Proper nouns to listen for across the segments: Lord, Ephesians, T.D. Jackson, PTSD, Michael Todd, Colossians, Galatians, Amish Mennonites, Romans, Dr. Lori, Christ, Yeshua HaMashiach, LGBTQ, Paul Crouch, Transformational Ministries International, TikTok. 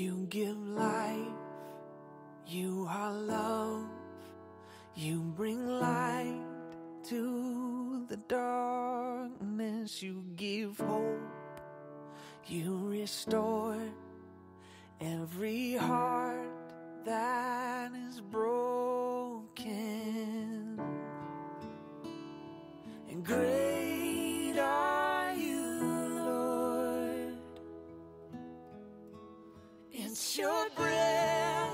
You give life, you are love, you bring light to the darkness, you give hope, you restore every heart that is broken. And great are you, Lord. It's your breath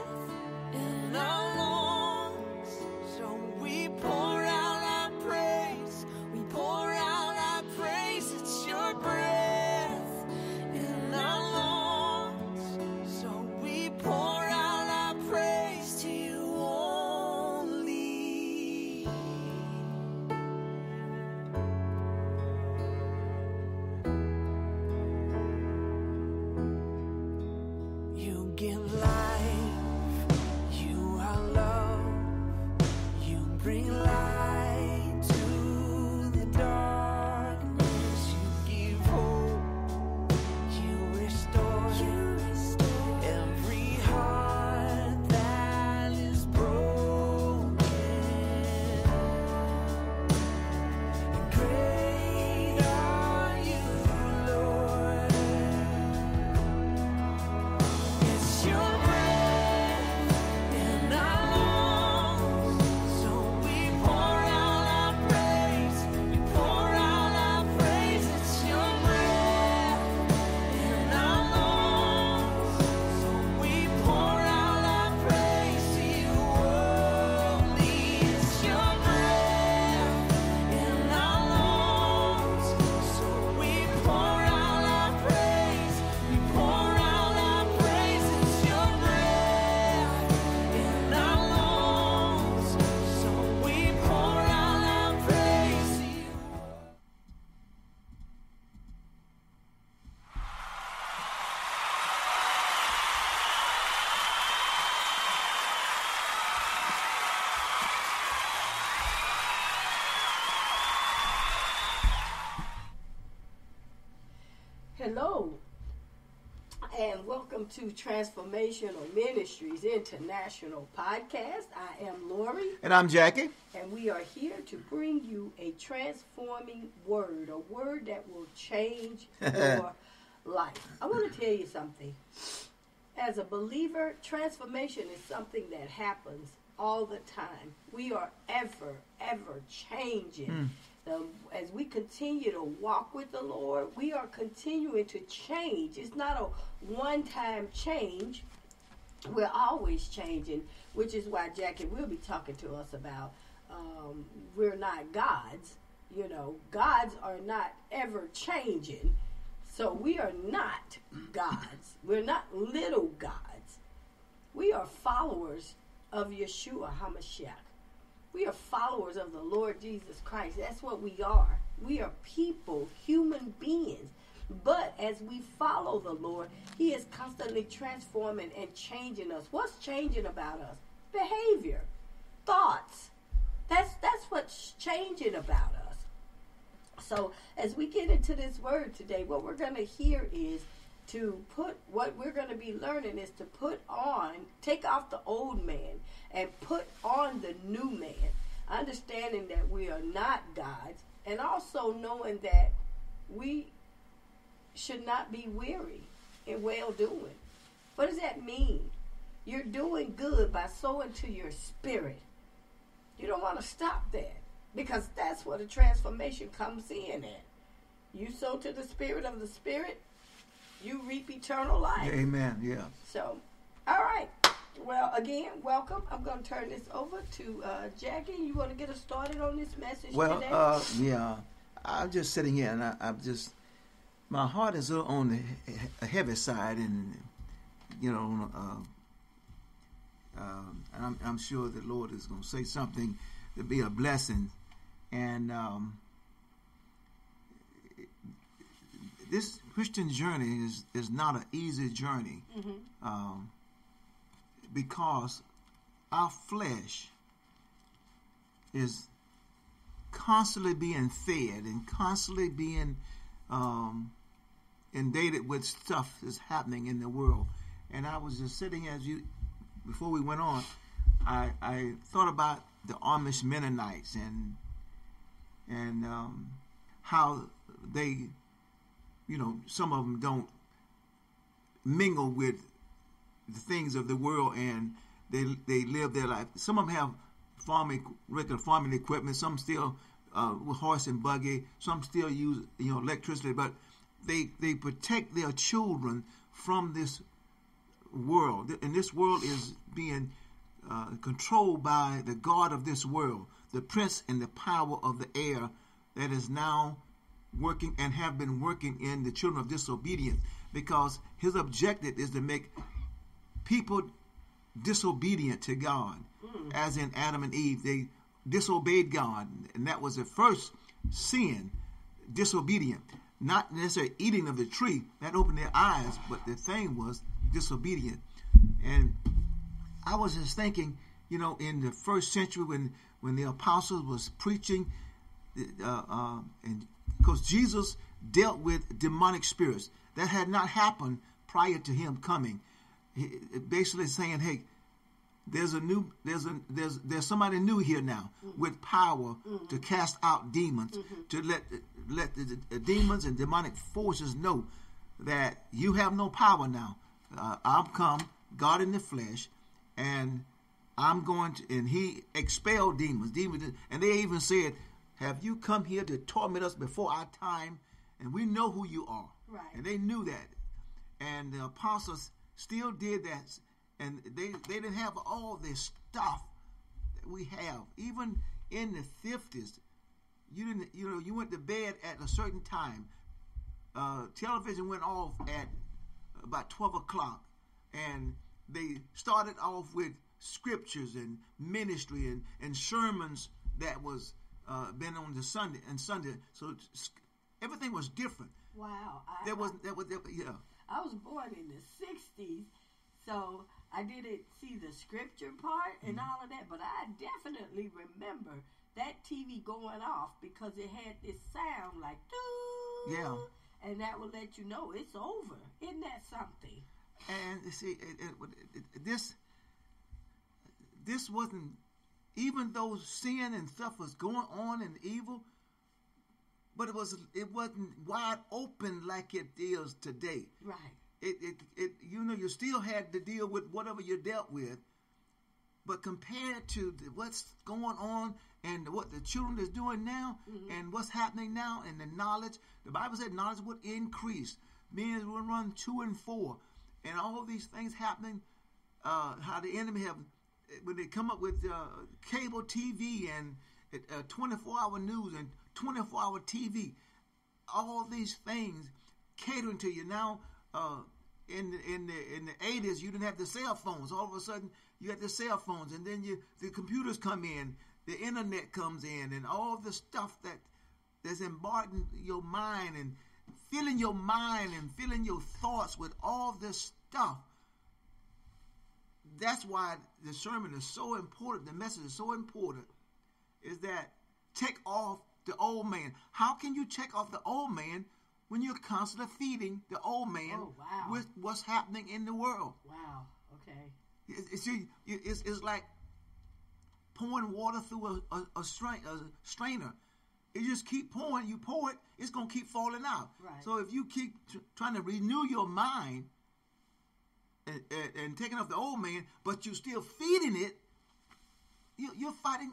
in our lungs, so we pour out our praise. We pour out our praise. It's your breath in our lungs, so we pour out our praise to you only. You give life, you are love, you bring light to the darkness, you give hope, you restore every heart that is broken. And great are you, Lord. It's your breath in our lungs, so we pour out our praise. We pour out our praise. It's your breath in our lungs, so we pour out our praise to you only. It's your breath in our lungs, so we pour out our praise. We pour out our praise. It's your breath in our lungs, so we pour out our praise to you. Hello, and welcome to Transformational Ministries International Podcast. I am Lori, And I'm Jackie. and we are here to bring you a transforming word, a word that will change your life. I want to tell you something. As a believer, transformation is something that happens all the time. We are ever changing. As we continue to walk with the Lord, we are continuing to change. It's not a one-time change. We're always changing, which is why Jackie will be talking to us about we're not gods. You know, gods are not ever changing. So we are not gods. We're not little gods. We are followers of Yeshua HaMashiach. We are followers of the Lord Jesus Christ. That's what we are. We are people, human beings. But as we follow the Lord, He is constantly transforming and changing us. What's changing about us? Behavior, thoughts. That's what's changing about us. So as we get into this word today, what we're going to hear is what we're going to be learning is to take off the old man and put on the new man, understanding that we are not gods, and also knowing that we should not be weary in well-doing. What does that mean? You're doing good by sowing to your spirit. You don't want to stop that, because that's where the transformation comes in at. You sow to the spirit of the spirit, you reap eternal life. Amen, yeah. So, all right. Well, again, welcome. I'm going to turn this over to Jackie. You want to get us started on this message today? Well, yeah. I'm just sitting here, and I'm just, my heart is on the heavy side, and, you know, and I'm sure the Lord is going to say something to be a blessing. And this Christian journey is not an easy journey. Because our flesh is constantly being fed and constantly being inundated with stuff that's happening in the world. And I was just sitting as you, before we went on, I thought about the Amish Mennonites and how they, you know, some of them don't mingle with the things of the world, and they live their life. Some of them have farming equipment. Some still with horse and buggy. Some still use, you know, electricity. But they protect their children from this world, and this world is being controlled by the god of this world, the prince and the power of the air, that is now working and have been working in the children of disobedience, because his objective is to make people disobedient to God. As in Adam and Eve, they disobeyed God, and that was the first sin, disobedient. Not necessarily eating of the tree, that opened their eyes, but the thing was disobedient. And I was just thinking, you know, in the first century when the apostles was preaching, and because Jesus dealt with demonic spirits that had not happened prior to him coming, he basically saying, hey, there's somebody new here now, mm-hmm. with power, mm-hmm. to cast out demons, mm-hmm. to let the demons and demonic forces know that you have no power now. I've come, God in the flesh, and I'm going to, and he expelled demons, and they even said, have you come here to torment us before our time? And we know who you are. Right. And they knew that. And the apostles still did that. And they didn't have all this stuff that we have. Even in the 50s, you went to bed at a certain time. Television went off at about 12 o'clock. And they started off with scriptures and ministry and sermons that was been on the Sunday and Sunday. So everything was different. Wow. I was born in the 60s, so I didn't see the scripture part and all of that, but I definitely remember that TV going off because it had this sound like, doo, yeah, and that would let you know it's over. Isn't that something? And see, this wasn't, even though sin and stuff was going on and evil, but it wasn't wide open like it is today. Right. You still had to deal with whatever you dealt with, but compared to what's going on and what the children is doing now, mm-hmm. and what's happening now, and the knowledge, the Bible said knowledge would increase. Men would run 2 and 4, and all of these things happening. How the enemy have, when they come up with cable TV and 24-hour news and 24-hour TV, all these things catering to you now. In the 80s, you didn't have the cell phones. All of a sudden, you had the cell phones, and then the computers come in, the internet comes in, and all the stuff that's embarking your mind and filling your mind and filling your thoughts with all this stuff. That's why the sermon is so important. The message is so important. Is that take off the old man? How can you take off the old man when you're constantly feeding the old man with what's happening in the world? Wow. Okay. It's like pouring water through a strainer. You just keep pouring. You pour it, it's gonna keep falling out. Right. So if you keep trying to renew your mind and taking off the old man, but you're still feeding it, you're fighting.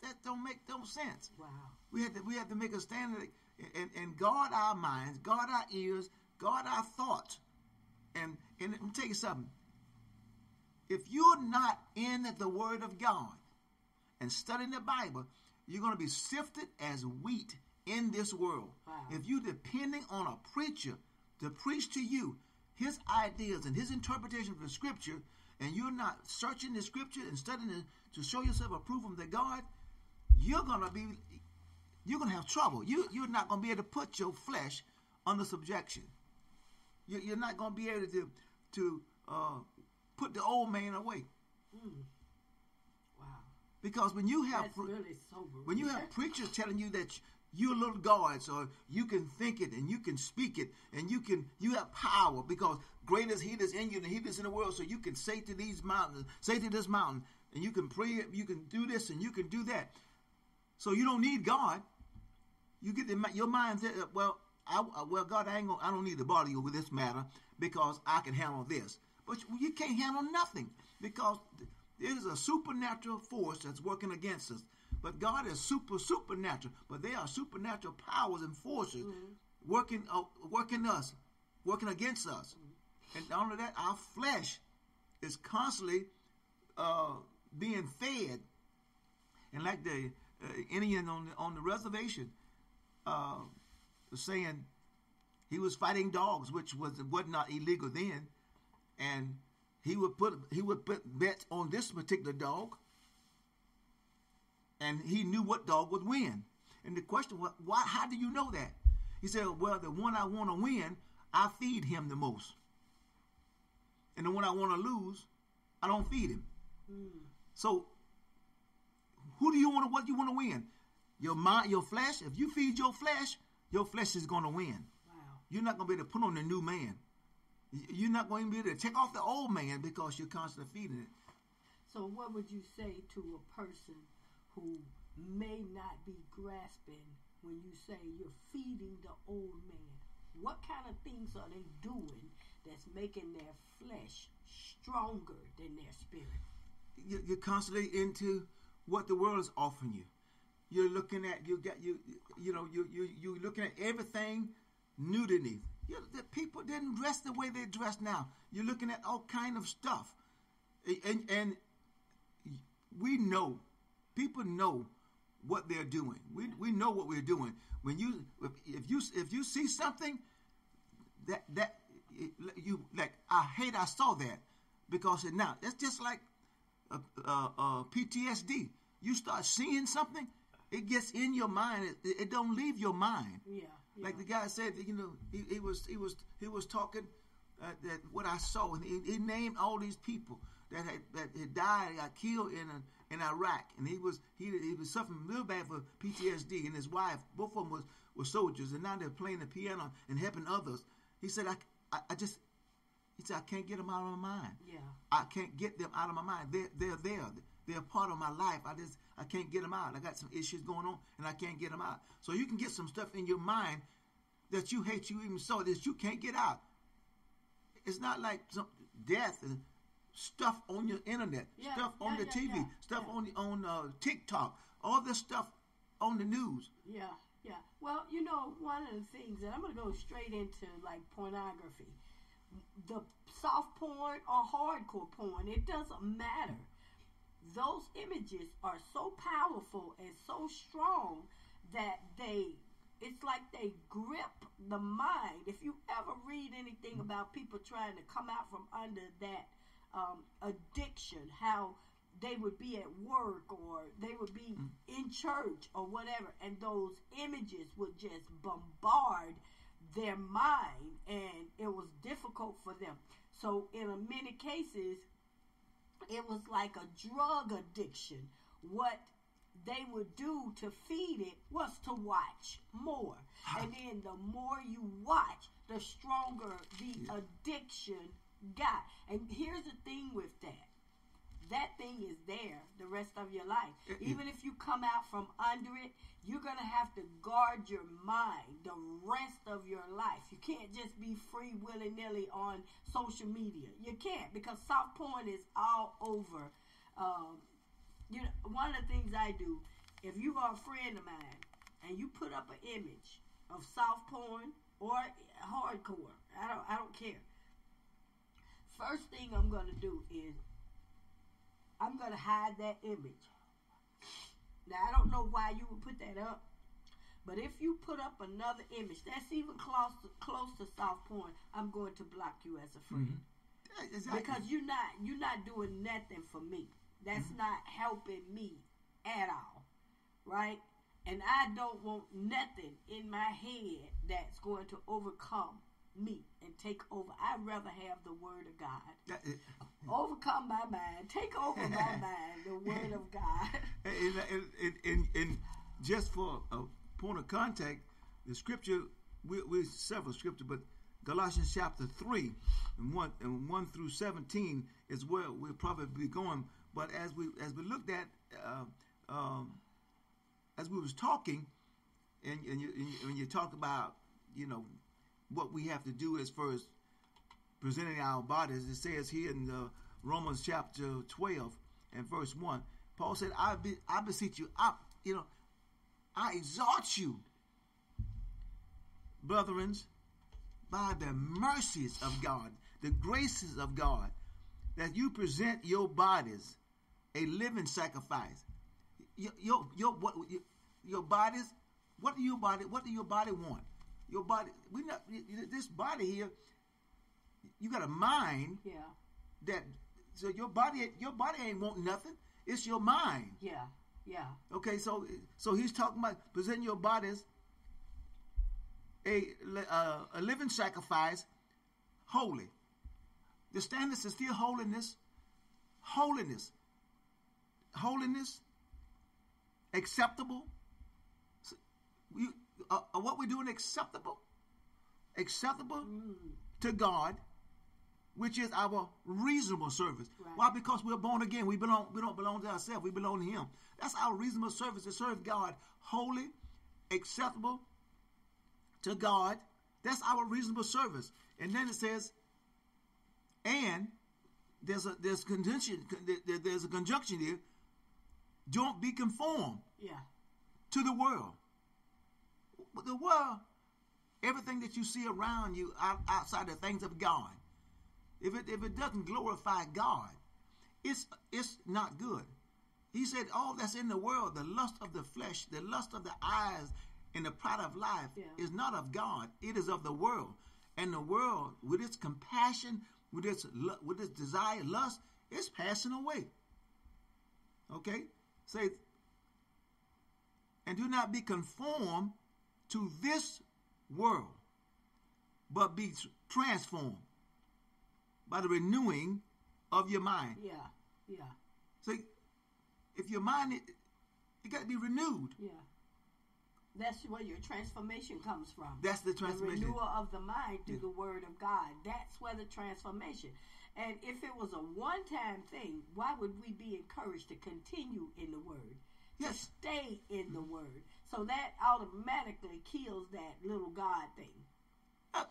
That don't make no sense. Wow. We had to make a standard and guard our minds, guard our ears, guard our thoughts. And let me tell you something. If you're not in the Word of God and studying the Bible, you're going to be sifted as wheat in this world. Wow. If you're depending on a preacher to preach to you his ideas and his interpretation of the Scripture, and you're not searching the Scripture and studying it to show yourself approved from the God, you're gonna have trouble. You're not gonna be able to put your flesh under subjection. You're not gonna be able to put the old man away. Mm. Wow! Because when you have preachers telling you that You're little God, so you can think it and you can speak it and you have power, because greater is he that's in you than he that's in the world. So you can say to these mountains, say to this mountain, and you can pray, you can do this and you can do that. So you don't need God. You get your mind said, well, God, I don't need to bother you with this matter because I can handle this. But you can't handle nothing, because there is a supernatural force that's working against us. But God is supernatural. But there are supernatural powers and forces working against us. And not only that, our flesh is constantly being fed. And like the Indian on the reservation was saying, he was fighting dogs, which was not illegal then, and he would put bets on this particular dog. And he knew what dog would win. And the question was, why? How do you know that? He said, well, the one I want to win, I feed him the most. And the one I want to lose, I don't feed him. So, what do you want to win? Your mind, your flesh. If you feed your flesh is going to win. Wow. You're not going to be able to put on the new man. You're not going to be able to take off the old man because you're constantly feeding it. So what would you say to a person who may not be grasping when you say you're feeding the old man? What kind of things are they doing that's making their flesh stronger than their spirit? You're constantly into what the world is offering you. You're looking at you're looking at everything nudity. The people didn't dress the way they dress now. You're looking at all kind of stuff, and we know. People know what they're doing. We know what we're doing. When you if you see something that you like, I saw that, because now that's just like PTSD. You start seeing something, it gets in your mind. It don't leave your mind. Yeah. Like the guy said, he was talking that what I saw, and he named all these people that had died, got killed in Iraq, and he was suffering real bad for PTSD, and his wife, both of them were soldiers, and now they're playing the piano and helping others. He said, "He said I can't get them out of my mind. Yeah, I can't get them out of my mind. They're there. They're a part of my life. I can't get them out. I got some issues going on, and I can't get them out. So you can get some stuff in your mind that you hate, you even saw that you can't get out. It's not like some death and stuff on your internet, stuff on the TV, stuff on TikTok, all this stuff on the news. Yeah. Well, one of the things, and I'm going to go straight into like pornography, the soft porn or hardcore porn, it doesn't matter. Those images are so powerful and so strong that it's like they grip the mind. If you ever read anything about people trying to come out from under that addiction, how they would be at work or they would be in church or whatever, and those images would just bombard their mind, and it was difficult for them. So in many cases, it was like a drug addiction. What they would do to feed it was to watch more. And then the more you watch, the stronger the addiction got. And here's the thing with that. That thing is there the rest of your life. Even if you come out from under it, you're going to have to guard your mind the rest of your life. You can't just be free willy-nilly on social media. You can't, because soft porn is all over. One of the things I do, if you are a friend of mine and you put up an image of soft porn or hardcore, I don't care. First thing I'm going to do is I'm going to hide that image. Now, I don't know why you would put that up, but if you put up another image that's even close to soft porn, I'm going to block you as a friend. Mm-hmm. Exactly. Because you're not doing nothing for me. That's not helping me at all, right? And I don't want nothing in my head that's going to overcome me and take over. I'd rather have the word of God overcome my mind, take over my mind, the word of God. And just for point of contact, the scripture, we several scripture, but Galatians chapter 3 and 1 through 17 is where we'll probably be going. But as we looked at, as we was talking, and you talk about, you know, what we have to do as far as presenting our bodies, it says here in Romans chapter 12 and verse 1, Paul said, I beseech you, I exhort you, brethren, by the mercies of God, the graces of God, that you present your bodies a living sacrifice. Your bodies. What do your body? What do your body want? Your body. We not this body here. You got a mind. Yeah. That so your body ain't want nothing. It's your mind. Yeah. Yeah. Okay. So he's talking about presenting your bodies a living sacrifice, holy. The standards is still holiness, acceptable. So we, what we're doing acceptable to God, which is our reasonable service. Right. Why? Because we're born again. We don't belong to ourselves. We belong to Him. That's our reasonable service, to serve God, holy, acceptable to God. That's our reasonable service. And then it says, and there's a conjunction here. Don't be conformed to the world. The world, everything that you see around you outside the things of God, if it doesn't glorify God, it's not good. He said, all that's in the world, the lust of the flesh, the lust of the eyes, and the pride of life is not of God. It is of the world. And the world, with its compassion, with its desire, lust, it's passing away. Okay? Say, and do not be conformed to this world, but be transformed by the renewing of your mind. Yeah, yeah. See, if your mind, it got to be renewed. Yeah. That's where your transformation comes from. That's the transformation. The renewal of the mind through the Word of God. That's where the transformation. And if it was a one-time thing, why would we be encouraged to continue in the Word? Yes. To stay in the Word. So that automatically kills that little God thing. I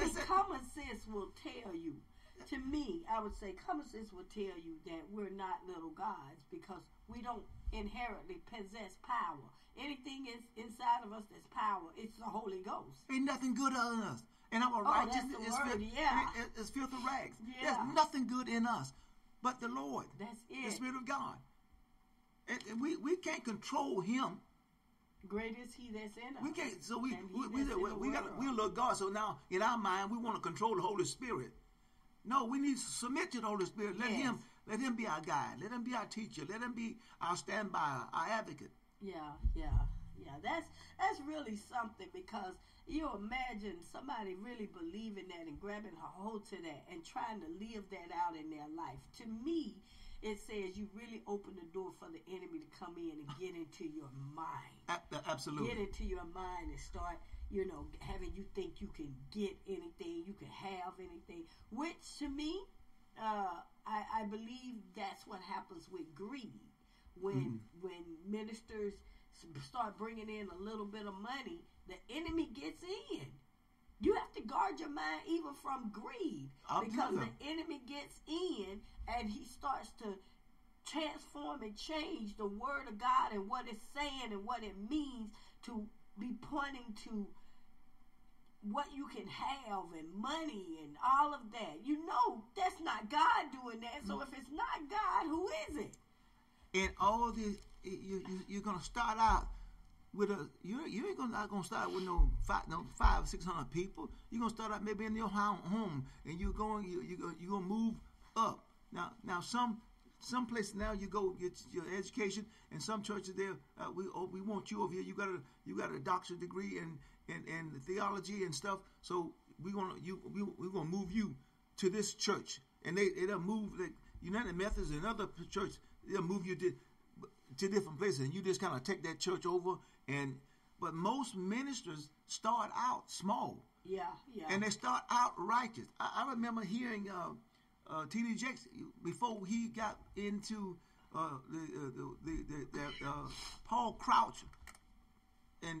mean, common sense will tell you. To me, I would say common sense will tell you that we're not little gods, because we don't inherently possess power. Anything is inside of us that's power. It's the Holy Ghost. Ain't nothing good in us. And our righteousness is filthy rags. Yeah. There's nothing good in us but the Lord. That's it. The Spirit of God. And we can't control Him. Great is He that's in us. We can't. So we love God. So now in our mind we want to control the Holy Spirit. No, we need to submit to the Holy Spirit. Let Him be our guide. Let Him be our teacher. Let Him be our standby, our advocate. Yeah. That's really something, because you imagine somebody really believing that and grabbing a hold to that and trying to live that out in their life. To me, it says you really open the door for the enemy to come in and get into your mind. Absolutely. Get into your mind and start, you know, having you think you can get anything, you can have anything, which to me, I believe that's what happens with greed. When ministers start bringing in a little bit of money, the enemy gets in. You have to guard your mind even from greed, because the enemy gets in and he starts to transform and change the Word of God and what it's saying and what it means to be pointing to what you can have and money and all of that. You know that's not God doing that. So if it's not God, who is it? And all this, you're gonna start out with you ain't gonna start with no 600 people. You're gonna start out maybe in your home, and you're gonna move up. Now some places now you go get your education, and some churches there we want you over here. You got a doctorate degree and theology and stuff. So we're gonna move you to this church, and they'll move like United Methodist and other church. They'll move you to different places, and you just kind of take that church over. And But most ministers start out small. Yeah, yeah. And they start out righteous. I remember hearing T.D. Jackson before he got into the Paul Crouch and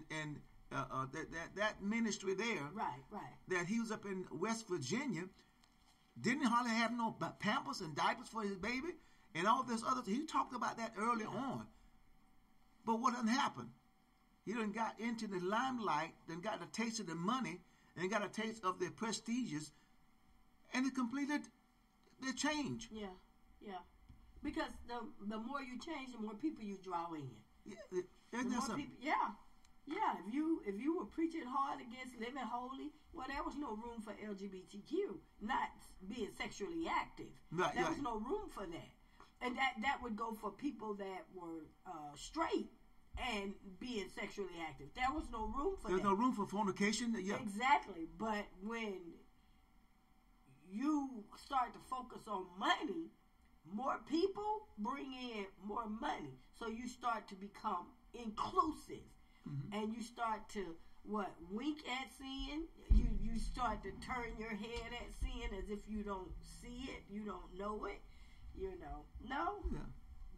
that ministry there. Right, right. That he was up in West Virginia. Didn't hardly have no Pampers and diapers for his baby and all this other thing. He talked about that early on. But what done happened? He done got into the limelight, then got a taste of the money, and got a taste of the prestigious, and it completed the change. Yeah, yeah. Because the more you change, the more people you draw in. Yeah, yeah. If you were preaching hard against living holy, well, there was no room for LGBTQ not being sexually active. Right, there was no room for that, and that would go for people that were straight and being sexually active. There was no room for that. There's no room for fornication. Yeah, exactly. But when you start to focus on money, more people bring in more money, so you start to become inclusive. Mm-hmm. And you start to wink at sin. You start to turn your head at sin as if you don't see it, you don't know it. You know, no, yeah.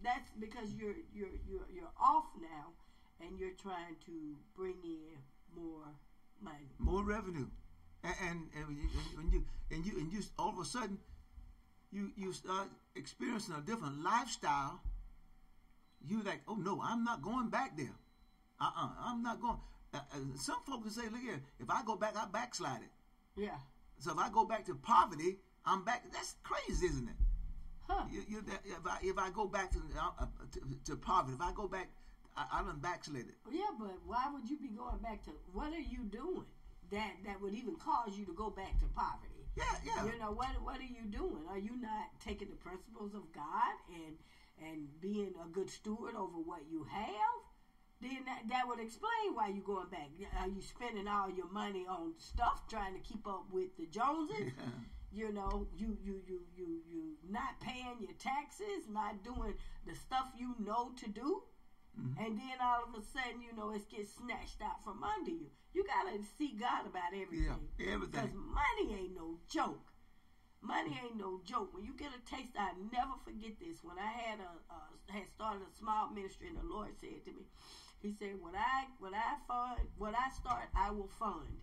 That's because you're off now, and you're trying to bring in more money, more revenue, and you all of a sudden you start experiencing a different lifestyle. You're like, oh no, I'm not going back there. I'm not going. Some folks say, look here, if I go back, I backslide it. Yeah. So if I go back to poverty, I'm back. That's crazy, isn't it? Huh. If I go back to poverty, if I go back, I done backslid it. Yeah, but why would you be going back to, what are you doing that would even cause you to go back to poverty? Yeah, yeah. You know, what are you doing? Are you not taking the principles of God and being a good steward over what you have? Then that would explain why you're going back. Are you spending all your money on stuff, trying to keep up with the Joneses? Yeah. You know, you not paying your taxes, not doing the stuff you know to do. Mm-hmm. And then all of a sudden, you know, it gets snatched out from under you. You got to seek God about everything. Yeah, everything. Because money ain't no joke. Money ain't no joke. When you get a taste, I never forget this. When I had started a small ministry, and the Lord said to me, he said, what I start, I will fund.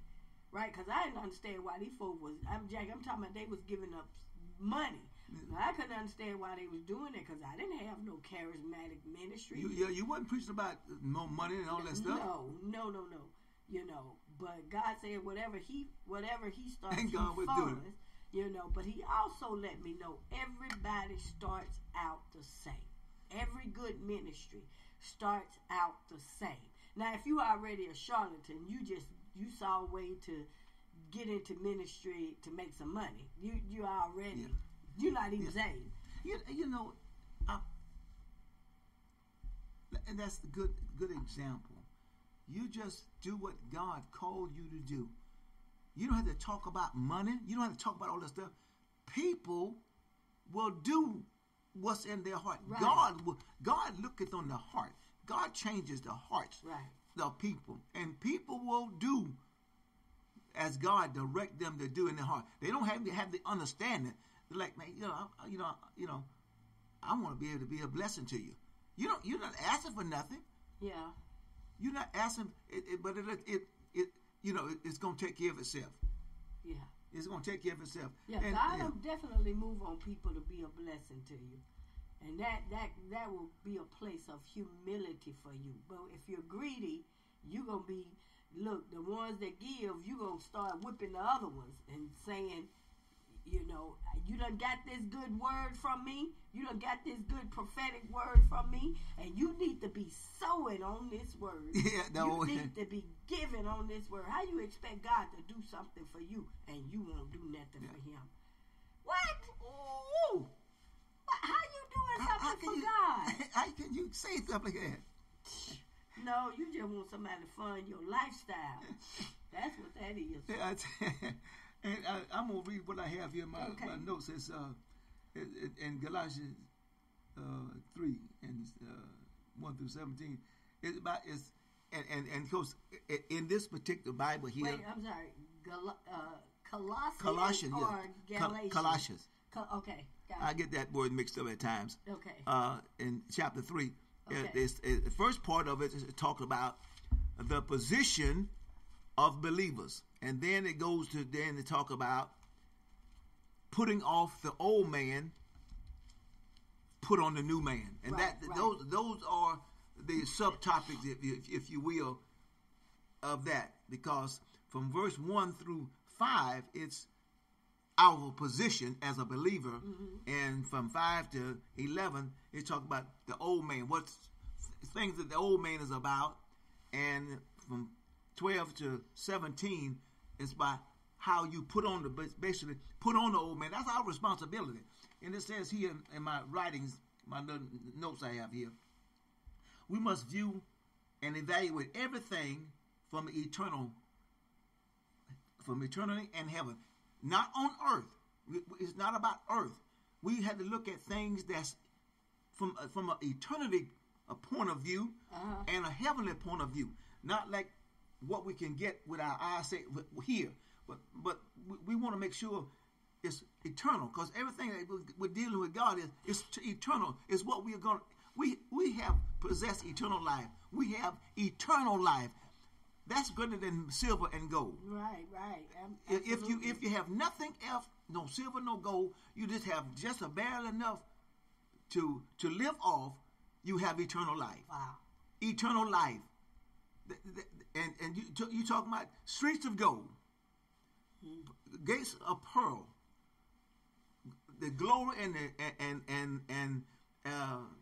Right? Because I didn't understand why these folks was, I'm talking about they was giving up money. Now, I couldn't understand why they was doing it because I didn't have no charismatic ministry. You wasn't preaching about no money and all that stuff. No. You know, but God said whatever he starts, and God would do it. You know, but he also let me know everybody starts out the same. Every good ministry starts out the same. Now, if you are already a charlatan, you saw a way to get into ministry to make some money. You already, yeah. You're not even saved. You know, and that's a good example. You just do what God called you to do. You don't have to talk about money. You don't have to talk about all that stuff. People will do what's in their heart. Right. God looketh on the heart. God changes the hearts of people. And people will do as God direct them to do in their heart. They don't have to have the understanding. They're like, man, you know, I want to be able to be a blessing to you. You're not asking for nothing. Yeah. You're not asking, you know, it's going to take care of itself. Yeah. It's going to take care of itself. Yeah, and God will definitely move on people to be a blessing to you. And that will be a place of humility for you. But if you're greedy, you're going to be, look, the ones that give, you're going to start whipping the other ones and saying, you know, you done got this good word from me. You done got this good prophetic word from me. And you need to be sowing on this word. Yeah, no, you need to be giving on this word. How you expect God to do something for you and you won't do nothing for him? What? Ooh. How you doing something for God? How can you say something like that? No, you just want somebody to fund your lifestyle. That's what that is. Yeah, and I'm going to read what I have here in my notes. It's in Galatians 3 and 1 through 17. It's about And because in this particular Bible here. Wait, I'm sorry. Colossians or Galatians? Colossians. Okay. I get that word mixed up at times. Okay. In chapter 3. Okay. The first part of it is talking about the position of believers. And then it goes to then to talk about putting off the old man, put on the new man. And right, that right. Those are the subtopics, if you will, of that. Because from verse 1 through 5, it's our position as a believer. Mm-hmm. And from 5 to 11, it's talking about the old man, what's things that the old man is about. And from 12 to 17 is by how you put on the, basically, put on the old man. That's our responsibility. And it says here in my writings, my notes I have here, we must view and evaluate everything from eternity and heaven, not on earth. It's not about earth. We had to look at things that's from an eternity point of view and a heavenly point of view, not like what we can get with our eyes here. But we want to make sure it's eternal, because everything that we're dealing with God is eternal. Is what we are going. We have possessed eternal life. We have eternal life. That's greater than silver and gold. Right, right. If you have nothing else, no silver, no gold, you just have just a barrel enough to live off. You have eternal life. Wow. Eternal life. And you talking about streets of gold, gates of pearl, the glory and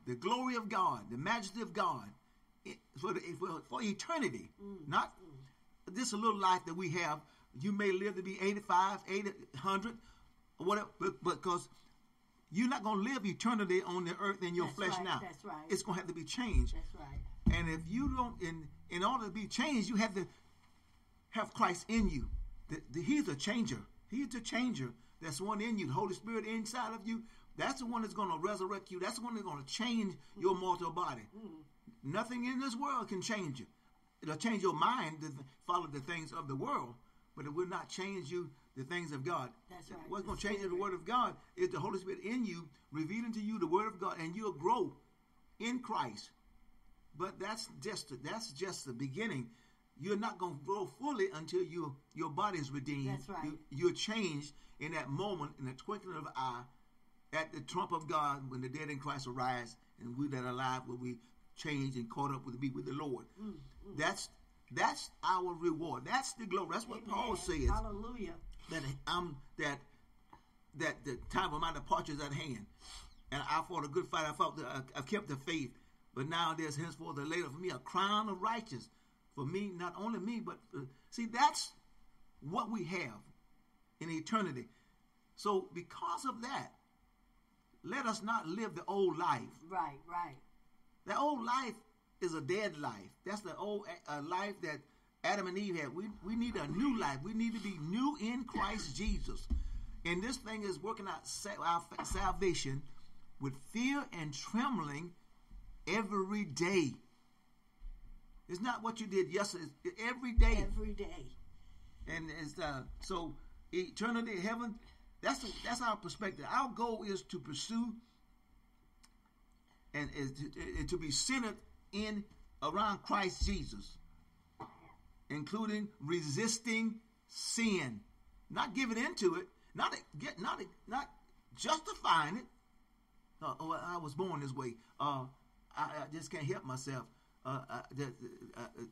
the glory of God, the majesty of God, for eternity. Not this a little life that we have. You may live to be 85, 80, 100, whatever, but because you're not going to live eternity on the earth in your flesh now. That's right. It's going to have to be changed. That's right. And if you don't, in order to be changed, you have to have Christ in you. He's a changer. He's the changer. That's the one in you. The Holy Spirit inside of you. That's the one that's going to resurrect you. That's the one that's going to change your mortal body. Nothing in this world can change you. It'll change your mind to follow the things of the world, but it will not change you the things of God. That's right. What's going to change the Word of God is the Holy Spirit in you, revealing to you the Word of God, and you'll grow in Christ. But that's just the beginning. You're not going to grow fully until your body is redeemed. That's right. You're changed in that moment, in the twinkling of an eye, at the trump of God, when the dead in Christ arise, and we that are alive will be changed and caught up with the Lord. That's our reward. That's the glory. That's what Paul says. Hallelujah. That the time of my departure is at hand, and I fought a good fight. I fought. I kept the faith. But now there's henceforth a later for me a crown of righteousness. For me, not only me, but see, that's what we have in eternity. So because of that, let us not live the old life. Right, right. The old life is a dead life. That's the old life that Adam and Eve had. We need a new life. We need to be new in Christ Jesus. And this thing is working out our salvation with fear and trembling every day. It's not what you did yesterday. It's every day. Every day. And it's, so eternity, heaven, that's our perspective. Our goal is to pursue and to be centered in around Christ Jesus, including resisting sin, not giving into it, not justifying it. Oh, I was born this way. I just can't help myself.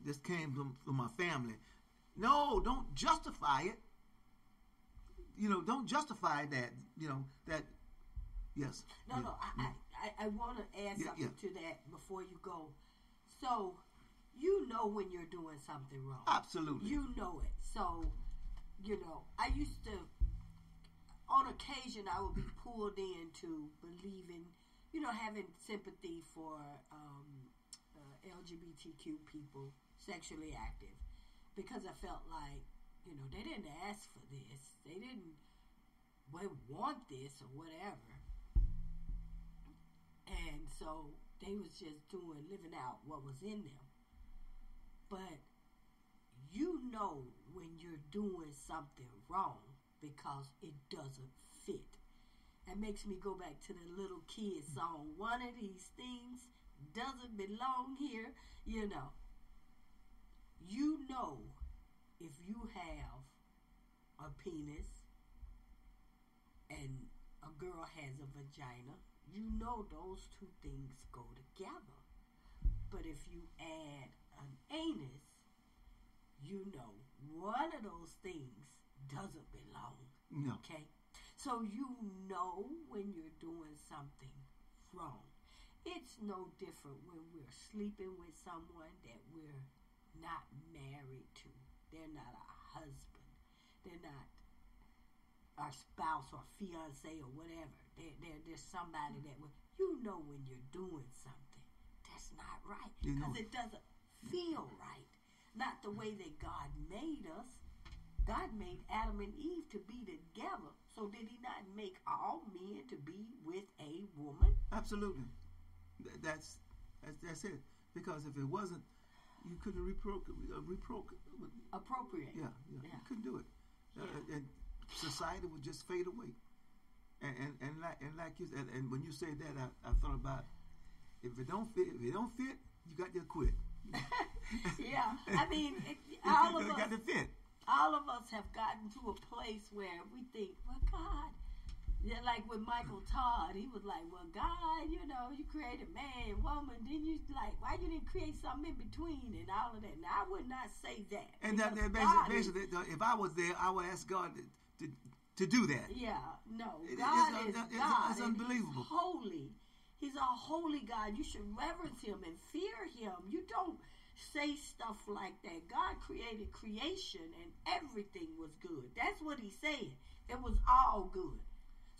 This came from my family. No, don't justify it. You know, don't justify that. You know that. Yes. No, yeah. No. I want to add something to that before you go. So, you know when you're doing something wrong. Absolutely. You know it. So, you know, I used to, on occasion, I would be pulled into believing, you know, having sympathy for LGBTQ people, sexually active, because I felt like, you know, they didn't ask for this. They didn't want this or whatever. And so they was just living out what was in them. But you know when you're doing something wrong because it doesn't fit. That makes me go back to the little kid song. One of these things doesn't belong here. You know if you have a penis and a girl has a vagina, you know those two things go together. But if you add an anus, you know one of those things doesn't belong. No. Okay? So you know when you're doing something wrong. It's no different when we're sleeping with someone that we're not married to. They're not our husband. They're not our spouse or fiance or whatever. They're somebody that will, you know when you're doing something that's not right, because it doesn't feel right. Not the way that God made us. God made Adam and Eve to be together. So did he not make all men to be with a woman? Absolutely. That's it. Because if it wasn't, you couldn't appropriate. Yeah, you couldn't do it. Yeah. And society would just fade away. And when you say that, I thought about if it don't fit, you got to quit. Yeah, I mean, all of us have gotten to a place where we think, well, God, like with Michael Todd, he was like, well, God, you created man, woman, then you like, why you didn't create something in between and all of that? And I would not say that. And basically, if I was there, I would ask God to do that. Yeah, no, God is God. It's unbelievable. He's holy. He's a holy God. You should reverence him and fear him. You don't say stuff like that. God created creation and everything was good. That's what he said. It was all good.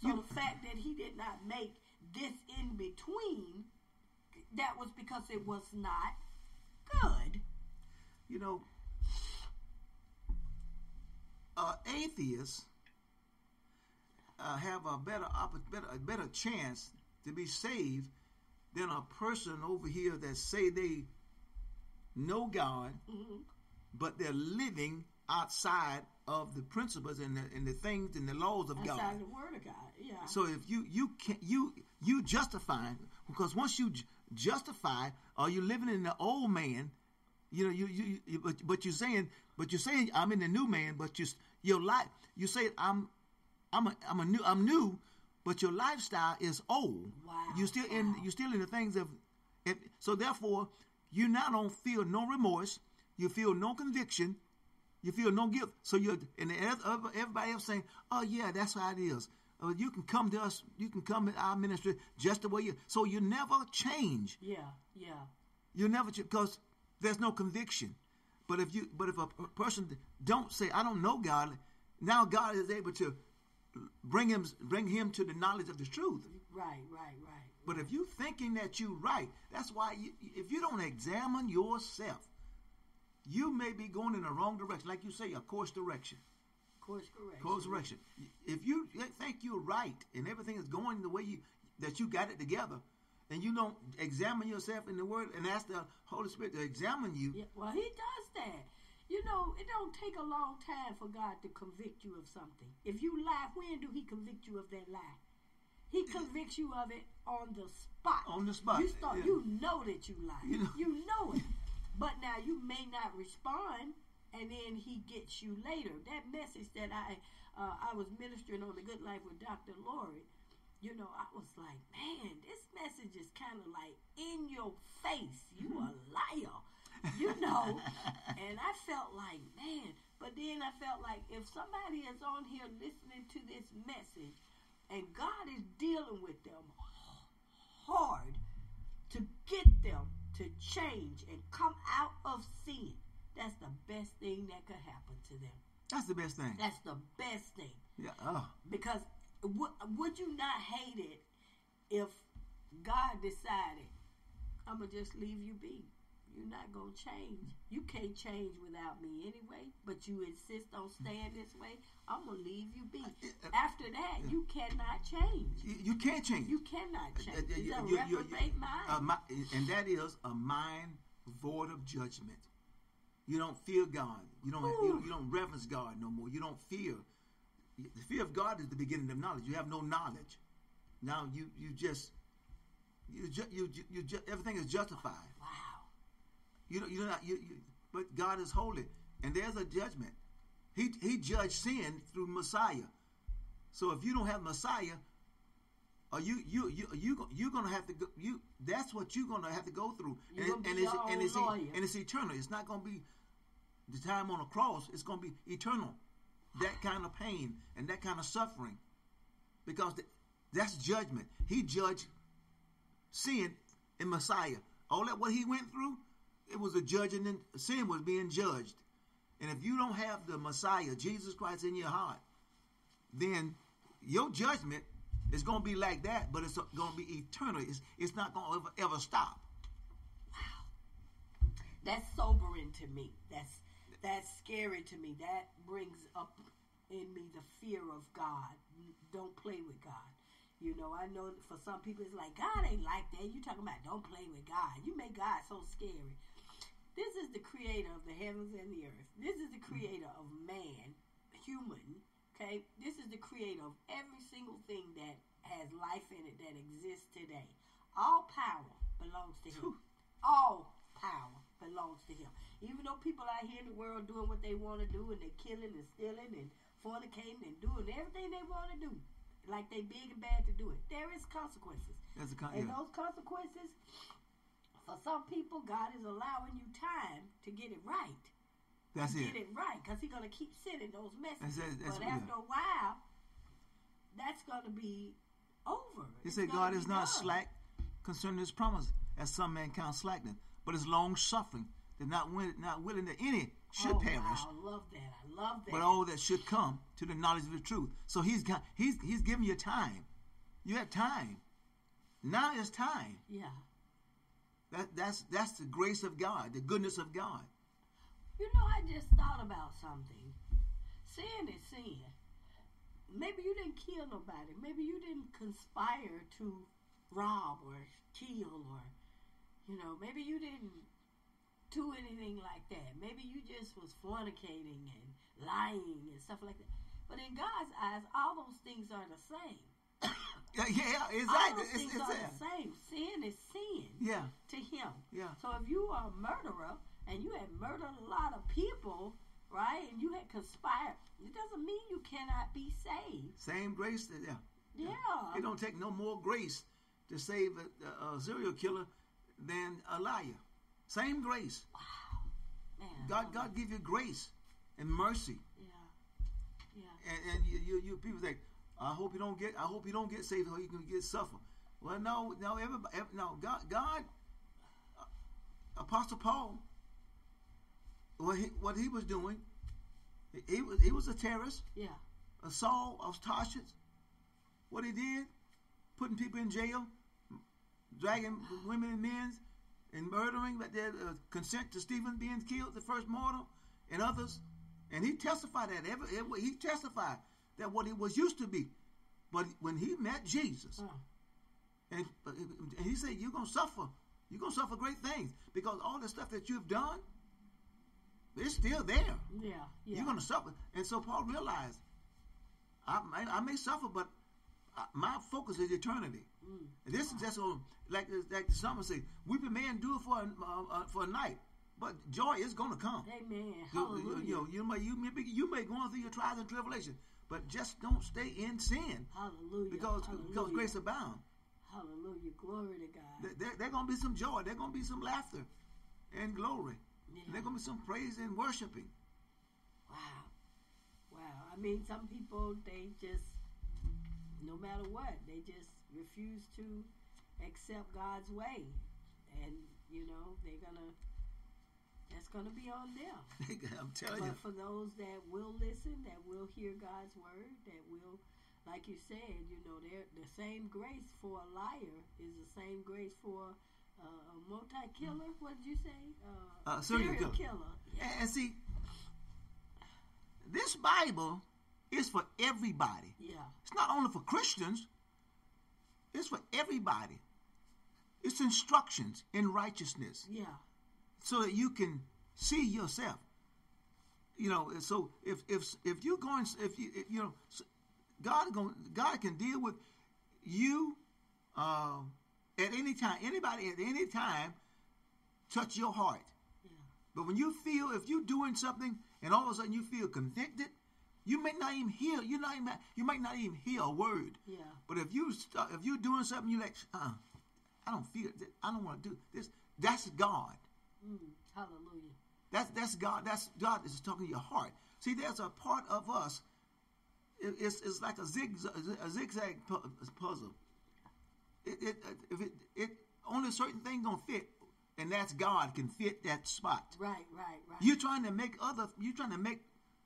So the fact that he did not make this in between, that was because it was not good. Atheists have a better chance to be saved than a person over here that say they know God, mm-hmm. but they're living outside of the principles and the things and the laws of outside God. Outside the Word of God, yeah. So if you justify, because once you justify, or you're living in the old man, but you're saying I'm in the new man, but you say I'm new. But your lifestyle is old. Wow. You're still in the things of, so therefore you not only feel no remorse, you feel no conviction, you feel no guilt. So everybody else saying, oh yeah, that's how it is. You can come to us, you can come to our ministry just the way you. So you never change. Yeah. You never change because there's no conviction. But if a person don't say, I don't know God, now God is able to bring him to the knowledge of the truth. Right. But if you thinking that you're right, that's why if you don't examine yourself, you may be going in the wrong direction. Like you say, a course direction. Course correction. If you think you're right and everything is going the way that you got it together, and you don't examine yourself in the Word and ask the Holy Spirit to examine you. Yeah, well, he does that. It don't take a long time for God to convict you of something. If you lie, when do he convict you of that lie? He convicts you of it on the spot. You start, yeah. You know that you lied. You know it. But now you may not respond, and then he gets you later. That message that I was ministering on The Good Life with Dr. Lori, I was like, man, this message is kind of like in your face. You a liar. And I felt like, man, but then I felt like if somebody is on here listening to this message and God is dealing with them hard to get them to change and come out of sin, that's the best thing that could happen to them. That's the best thing. Yeah. Oh. Because would you not hate it if God decided, I'm going to just leave you be? You're not going to change. You can't change without me anyway, but you insist on staying this way. I'm going to leave you be. After that, you cannot change. You cannot change. It's a reprobate mind. And that is a mind void of judgment. You don't fear God. You don't reverence God no more. You don't fear. The fear of God is the beginning of knowledge. You have no knowledge. Now you just everything is justified. Wow. But God is holy, and there's a judgment. He judged sin through Messiah. So if you don't have Messiah, are you're gonna have to go, that's what you're gonna have to go through, and it's eternal. It's not gonna be the time on a cross. It's gonna be eternal. That kind of pain and that kind of suffering, because that's judgment. He judged sin in Messiah. All that what he went through, it was a judging, and sin was being judged. And if you don't have the Messiah, Jesus Christ, in your heart, then your judgment is going to be like that, but it's going to be eternal. It's not going to ever stop. Wow. That's sobering to me. That's scary to me. That brings up in me the fear of God. Don't play with God. You know, I know for some people it's like, God ain't like that. You talking about don't play with God. You make God so scary. This is the creator of the heavens and the earth. This is the creator of man, human, okay? This is the creator of every single thing that has life in it that exists today. All power belongs to him. All power belongs to him. Even though people out here in the world doing what they want to do, and they're killing and stealing and fornicating and doing everything they want to do, like they big and bad to do it, there is consequences. Those consequences, for some people, God is allowing you time to get it right. That's it. Get it right, because he's going to keep sending those messages. But after a while, that's going to be over. He said God is not slack concerning his promise, as some men count slackness, but is long-suffering. They're not willing that any should perish. Wow, I love that. I love that. But all that should come to the knowledge of the truth. So he's giving you time. You have time. Now is time. Yeah. That's the grace of God, the goodness of God. You know, I just thought about something. Sin is sin. Maybe you didn't kill nobody. Maybe you didn't conspire to rob or kill, or, you know, maybe you didn't do anything like that. Maybe you just was fornicating and lying and stuff like that. But in God's eyes, all those things are the same. Yeah, exactly. All those things are the same. Sin is sin. Yeah. To him. Yeah. So if you are a murderer and you had murdered a lot of people, right, and you had conspired, it doesn't mean you cannot be saved. Same grace. Yeah. Yeah. It don't take no more grace to save a serial killer than a liar. Same grace. Wow. Man, God give you grace and mercy. Yeah. Yeah. And you people think, I hope you don't get saved, or you can get suffer. Well, no, everybody, no. God, Apostle Paul, what he was doing, he was a terrorist. Yeah. A Saul of Tarsus. What he did, putting people in jail, dragging women and men, and murdering, but their consent to Stephen being killed, the first martyr, and others. And he testified that he testified that what he was used to be. But when he met Jesus, and he said, you're going to suffer. You're going to suffer great things, because all the stuff that you've done, it's still there. Yeah, yeah. You're going to suffer. And so Paul realized, I may suffer, but my focus is eternity. And this is just like someone say, weeping may endure for a night, but joy is going to come. Amen. Hallelujah. You may go through your trials and tribulation, but just don't stay in sin. Hallelujah. Because grace abounds. Hallelujah. Glory to God. There's going to be some joy. There's going to be some laughter and glory. Yeah. There's going to be some praise and worshiping. Wow. Wow. I mean, some people, they just, no matter what, they just refuse to accept God's way. And, you know, that's going to be on them. I'm telling you. But for those that will listen, that will hear God's word, that will, like you said, you know, the same grace for a liar is the same grace for a multi-killer. What did you say? Serial killer. Yeah. And see, this Bible is for everybody. Yeah. It's not only for Christians. It's for everybody. It's instructions in righteousness. Yeah. So that you can see yourself. You know, so if you're going, if you know, God can deal with you at any time. Anybody at any time touch your heart. Yeah. But when you feel, if you're doing something and all of a sudden you feel convicted, you may not even hear. You might not even hear a word. Yeah. But if you start, if you're doing something, you're like, I don't feel it. I don't want to do this. That's God. Hallelujah. That's God. That's God is talking to your heart. See, there's a part of us. It's like a zigzag puzzle. It only certain things gonna fit, and that's God can fit that spot. Right. You're trying to make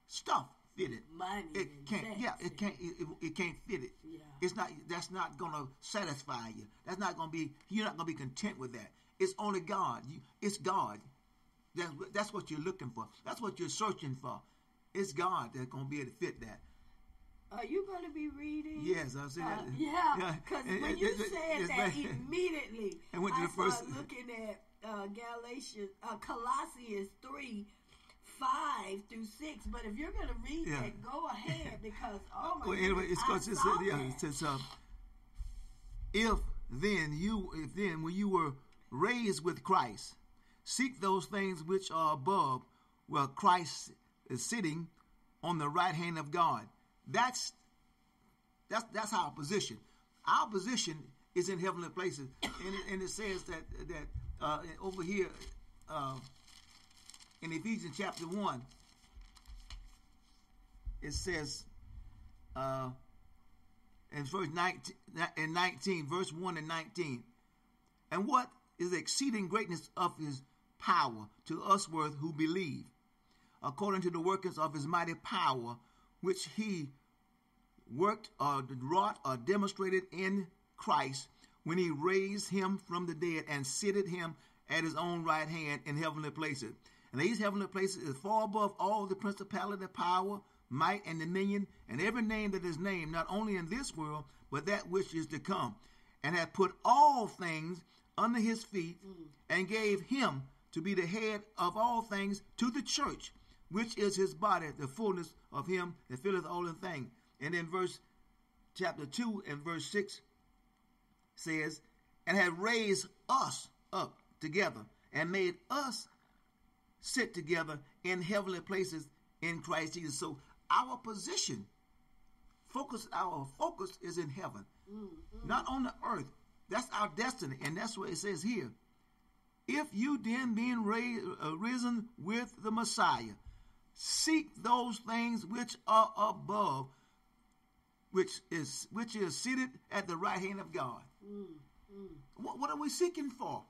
stuff fit it. Money. It can't. Sex. Yeah, it can't. It can't fit it. Yeah. It's not. That's not gonna satisfy you. That's not gonna be. You're not gonna be content with that. It's only God. It's God. That's what you're looking for. That's what you're searching for. It's God that's going to be able to fit that. Are you going to be reading? Yes, I've seen that. Yeah, because when you said that, immediately I was looking at Colossians 3:5-6. But if you're going to read that, go ahead, because oh my God, anyway, it says, if then when you were raised with Christ, seek those things which are above, where Christ is sitting on the right hand of God. That's our position. Our position is in heavenly places, and it says that over here in Ephesians chapter 1, it says in verse 1 and 19, and what is the exceeding greatness of his power to usward who believe, according to the workings of his mighty power, which he worked or wrought or demonstrated in Christ, when he raised him from the dead and seated him at his own right hand in heavenly places. And these heavenly places is far above all the principality, power, might, and dominion, and every name that is named, not only in this world, but that which is to come, and hath put all things under his feet, and gave him to be the head of all things to the church, which is his body, the fullness of him that filleth all in things. And then chapter 2 and verse 6 says, and hath raised us up together, and made us sit together in heavenly places in Christ Jesus. So our position, our focus is in heaven, not on the earth. That's our destiny, and that's what it says here. If you then, being risen with the Messiah, seek those things which are above, which is seated at the right hand of God. What are we seeking for?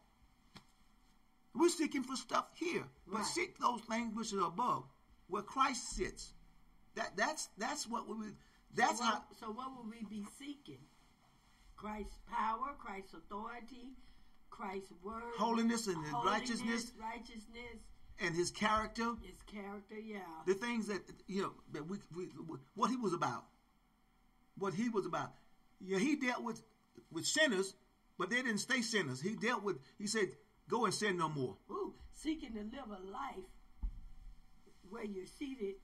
We're seeking for stuff here, right. But seek those things which are above, where Christ sits. That's what we. That's so what, how. So what will we be seeking? Christ's power, Christ's authority, Christ's word, holiness and righteousness, and his character. His character, yeah. The things that what he was about. Yeah, he dealt with sinners, but they didn't stay sinners. He said, "Go and sin no more." Ooh, seeking to live a life where you're seated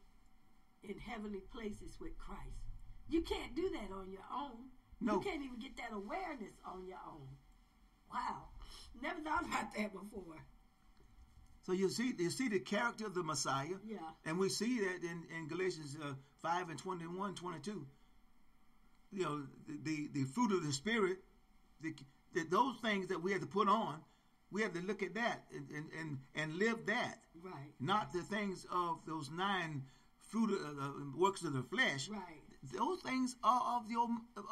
in heavenly places with Christ. You can't do that on your own. No. You can't even get that awareness on your own. Wow. Never thought about that before. So you see the character of the Messiah. Yeah. And we see that in Galatians 5 and 21, 22. You know, the fruit of the Spirit, those things that we have to put on, we have to look at that and live that. Right. Not the things of those 9 fruit of the works of the flesh. Right. Those things are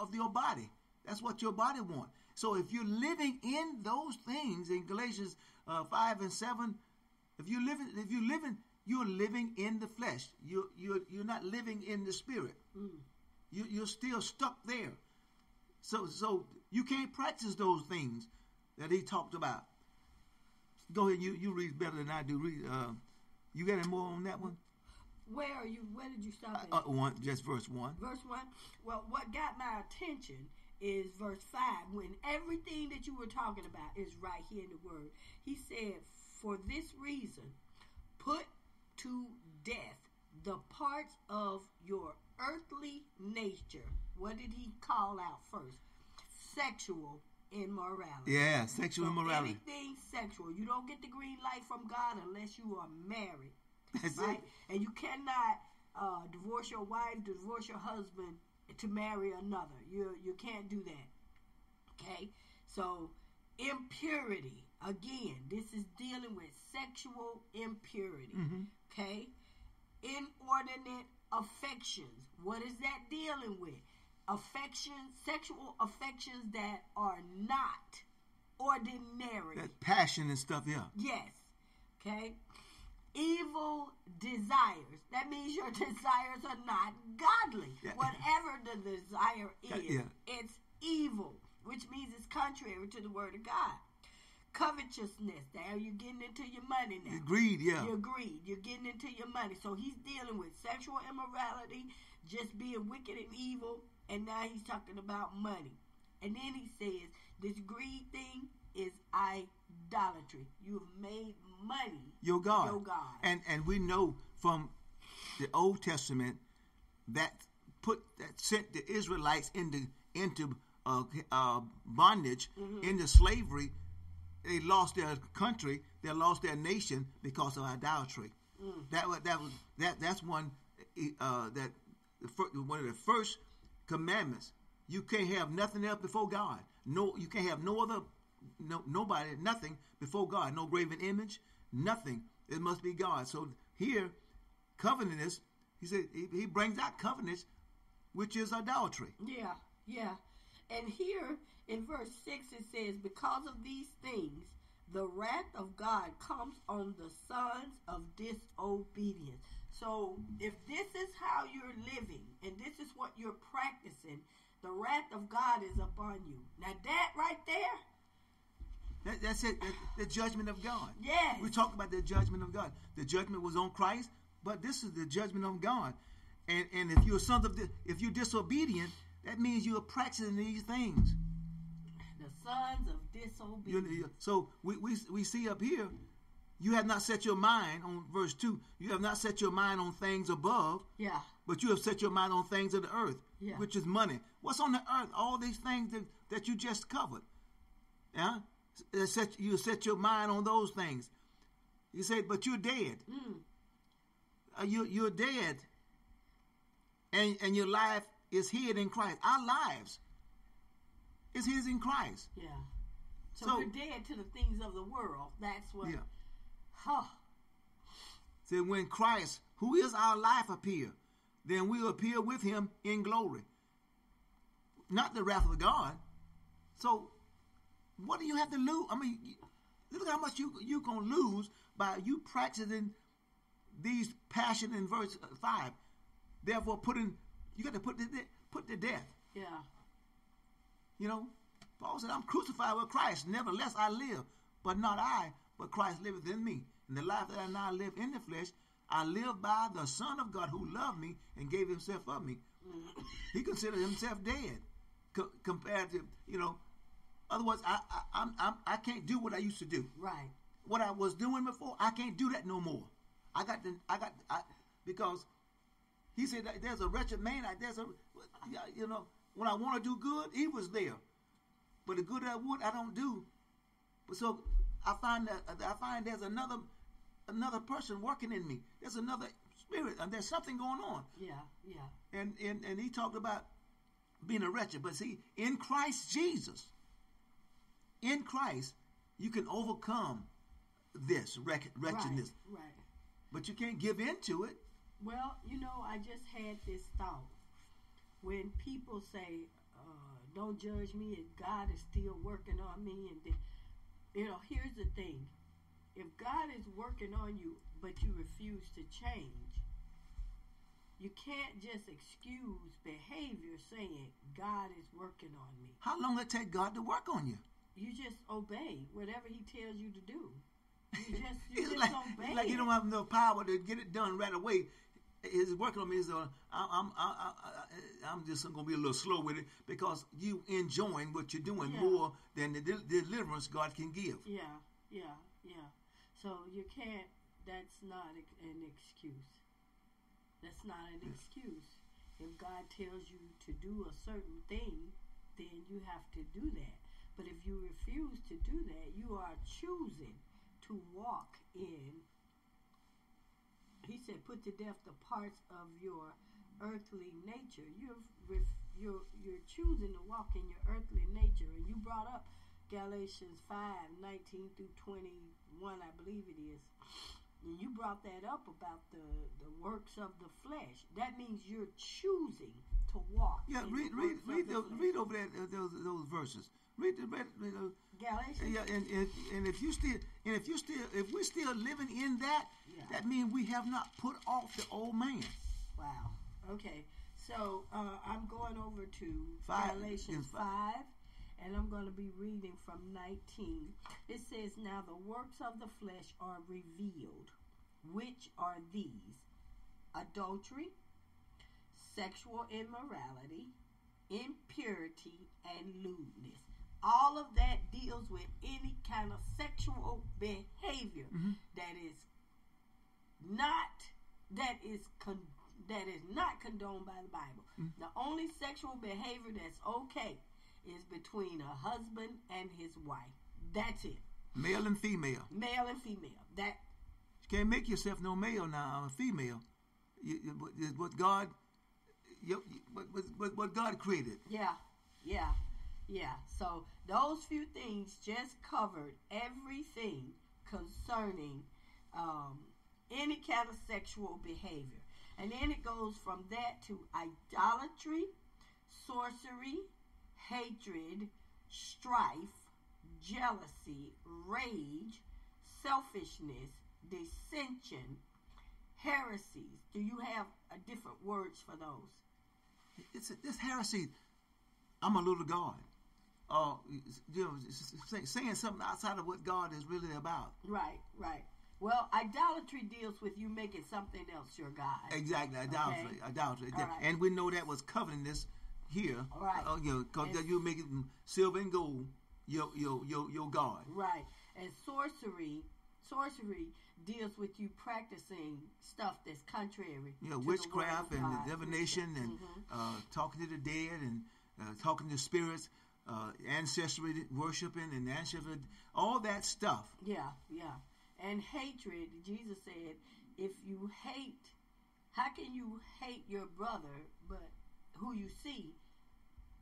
of your body. That's what your body wants. So if you're living in those things, in Galatians 5 and 7, you're living in the flesh. You're not living in the spirit. You're still stuck there. So you can't practice those things that he talked about. Go ahead, you read better than I do. Read. You got any more on that one? Where did you stop at? Just verse 1. Verse 1. Well, what got my attention is verse 5. When everything that you were talking about is right here in the Word. He said, for this reason, Put to death the parts of your earthly nature. What did he call out first? Sexual immorality. Yeah, sexual immorality. Anything sexual. You don't get the green light from God unless you are married. That's right? It. And you cannot divorce your wife, divorce your husband to marry another. You can't do that. Okay? So impurity. Again, this is dealing with sexual impurity. Mm-hmm. Okay? Inordinate affections. What is that dealing with? Affections, sexual affections that are not ordinary. That passion and stuff, yeah. Yes. Okay? Evil desires. That means your desires are not godly. Yeah. Whatever the desire is, yeah. It's evil, which means it's contrary to the word of God. Covetousness. Now you're getting into your money now. Greed, yeah. Your greed. You're getting into your money. So he's dealing with sexual immorality, just being wicked and evil, and now he's talking about money. And then he says, this greed thing is idolatry. You have made money your God. Your God. And we know from the Old Testament that sent the Israelites into bondage, mm-hmm. into slavery. They lost their country. They lost their nation because of idolatry. Mm. That's one one of the first commandments. You can't have nothing else before God. No, you can't have nobody, nothing before God. No graven image, nothing. It must be God. So here, covenantous. He said he brings out covenants, which is idolatry. Yeah, yeah. And here in verse 6 it says, because of these things, the wrath of God comes on the sons of disobedience. So if this is how you're living and this is what you're practicing, the wrath of God is upon you. Now that right there. That's it. That's the judgment of God. Yes. We talked about the judgment of God. The judgment was on Christ, but this is the judgment of God. And if you're sons of if you're disobedient, that means you are practicing these things. The sons of disobedience. So we see up here, you have not set your mind on verse 2. You have not set your mind on things above. Yeah. But you have set your mind on things of the earth, yeah. which is money. What's on the earth? All these things that you just covered. Yeah. You set your mind on those things. You say, but you're dead. Mm. You're dead. And your life is hid in Christ. Our lives is his in Christ. Yeah. So we're dead to the things of the world. That's what. Yeah. Huh. So when Christ, who is our life, appear, then we'll appear with him in glory. Not the wrath of God. So what do you have to lose? I mean, look how much you're going to lose by you practicing these passions in verse 5. Therefore, you got to put to death. Yeah. You know, Paul said, I'm crucified with Christ. Nevertheless, I live, but not I, but Christ liveth in me. And the life that I now live in the flesh, I live by the Son of God who loved me and gave himself for me. He considered himself dead compared to, you know, otherwise I can't do what I used to do. Right. What I was doing before, I can't do that no more. Because he said, there's a wretched man. You know, when I want to do good, he was there. But the good I would, I don't do. But so I find there's another person working in me. There's another spirit. And there's something going on. Yeah, yeah. And he talked about being a wretched. But see, in Christ Jesus, you can overcome this wretchedness. Right. But you can't give in to it. Well, you know, I just had this thought. When people say, don't judge me, and God is still working on me, and you know, here's the thing. If God is working on you, but you refuse to change, you can't just excuse behavior saying, God is working on me. How long it take God to work on you? You just obey whatever he tells you to do. It's like you don't have no power to get it done right away. His working on me is I'm just going to be a little slow with it because you enjoying what you're doing more than the deliverance God can give. Yeah, yeah, yeah. So you can't. that's not an excuse. That's not an excuse. If God tells you to do a certain thing, then you have to do that. But if you refuse to do that, you are choosing to walk in, he said, put to death the parts of your earthly nature. You're choosing to walk in your earthly nature. And you brought up Galatians 5:19-21, I believe it is. And you brought that up about the works of the flesh. That means you're choosing to walk. Yeah, read over that those verses. Read those. Galatians. Yeah, and if we're still living in that, yeah, that means we have not put off the old man. Wow. Okay. So I'm going over to Galatians 5. And I'm going to be reading from 19. It says, now the works of the flesh are revealed, which are these: adultery, sexual immorality, impurity, and lewdness. All of that deals with any kind of sexual behavior that is not condoned by the Bible. Mm-hmm. The only sexual behavior that's okay is between a husband and his wife. That's it. Male and female. Male and female. That you can't make yourself no male now or female. What God created. Yeah. So those few things just covered everything concerning any kind of sexual behavior, and then it goes from that to idolatry, sorcery, hatred, strife, jealousy, rage, selfishness, dissension, heresies. Do you have different words for those? This heresy, I'm a little God. Saying something outside of what God is really about. Right. Well, idolatry deals with you making something else your God. Exactly, idolatry. Right. And we know that was covetousness. Here, all right? Because you make it silver and gold, your God, right? And sorcery deals with you practicing stuff that's contrary. Yeah, to witchcraft the and divination and talking to the dead and talking to spirits, ancestry worshiping and ancestry, all that stuff. Yeah. And hatred. Jesus said, "If you hate, how can you hate your brother, but?" Who you see,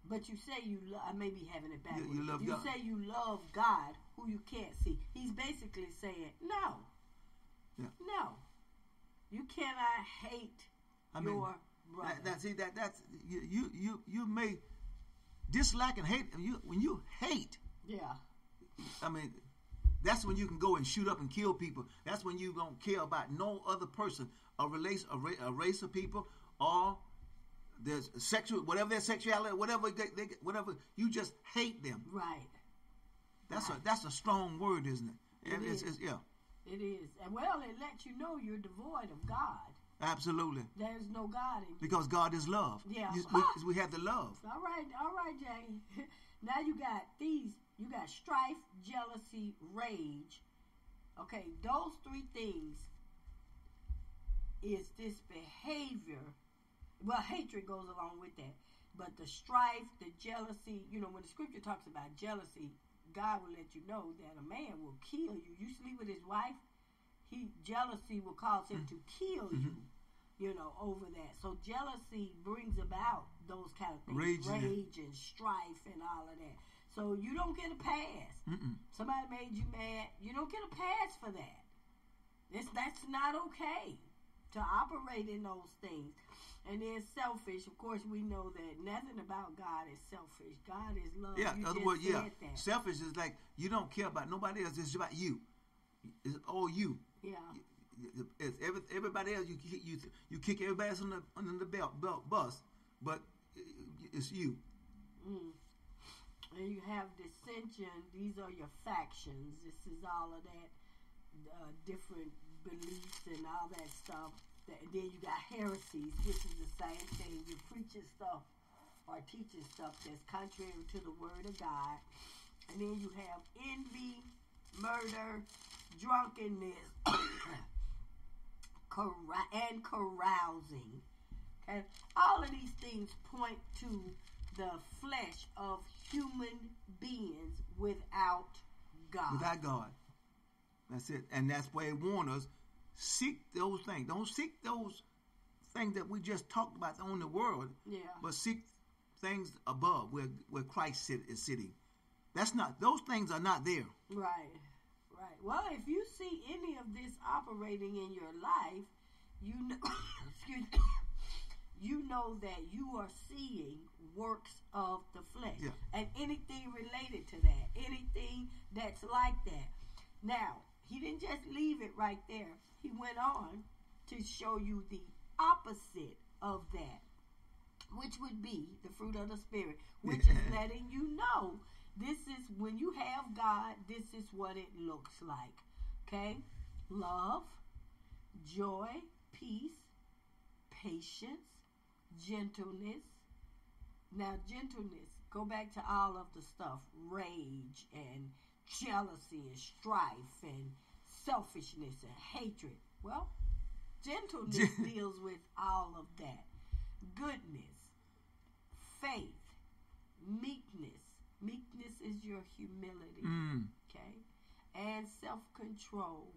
but you say you love. I may be having it backwards. You say you love God, who you can't see. He's basically saying, no, you cannot hate your brother. You may dislike and hate. When you hate, that's when you can go and shoot up and kill people. That's when you don't care about no other person, a race of people, or there's sexual, whatever their sexuality, whatever you just hate them. Right. That's a strong word, isn't it? It is. And well, it lets you know you're devoid of God. Absolutely. There's no God in you. Because God is love. Yeah. We have the love. All right, Jackie. Now you got these. You got strife, jealousy, rage. Okay, those three things is this behavior. Well, hatred goes along with that. But the strife, the jealousy, when the scripture talks about jealousy, God will let you know that a man will kill you. You sleep with his wife, jealousy will cause him to kill you, over that. So jealousy brings about those kind of things. Rage and strife and all of that. So you don't get a pass. Mm-mm. Somebody made you mad. You don't get a pass for that. That's not okay to operate in those things. And then selfish. Of course, we know that nothing about God is selfish. God is love. Yeah, in other words, that. Selfish is like you don't care about nobody else. It's about you. It's all you. Yeah. It's everybody else. You kick everybody else under the bus, but it's you. Mm. And you have dissension. These are your factions. This is all of that. Different beliefs and all that stuff. And then you got heresies, which is the same thing. You're preaching stuff or teaching stuff that's contrary to the word of God. And then you have envy, murder, drunkenness, and carousing. Okay? All of these things point to the flesh of human beings without God. Without God. That's it. And that's where it warns us, seek those things. Don't seek those things that we just talked about on the world, yeah, but seek things above where Christ is sitting. That's not, those things are not there. Right, right. Well, if you see any of this operating in your life, you know, excuse me, you know that you are seeing works of the flesh. Yeah. And anything related to that, anything that's like that. Now, he didn't just leave it right there. He went on to show you the opposite of that, which would be the fruit of the Spirit, which is letting you know this is when you have God, this is what it looks like. Okay? Love, joy, peace, patience, gentleness. Now, gentleness, go back to all of the stuff, rage and jealousy and strife and selfishness and hatred. Well, gentleness deals with all of that. Goodness, faith, meekness. Meekness is your humility, okay? And self-control.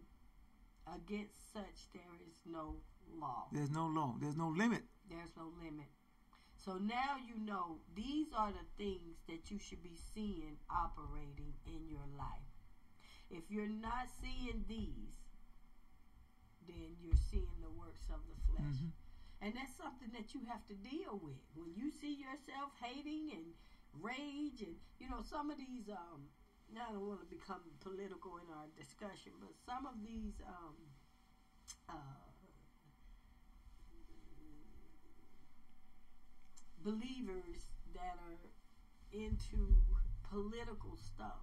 Against such there is no law. There's no law. There's no limit. There's no limit. So now you know these are the things that you should be seeing operating in your life. If you're not seeing these, then you're seeing the works of the flesh. Mm-hmm. And that's something that you have to deal with. When you see yourself hating and rage and, you know, some of these, now I don't want to become political in our discussion, but some of these believers that are into political stuff,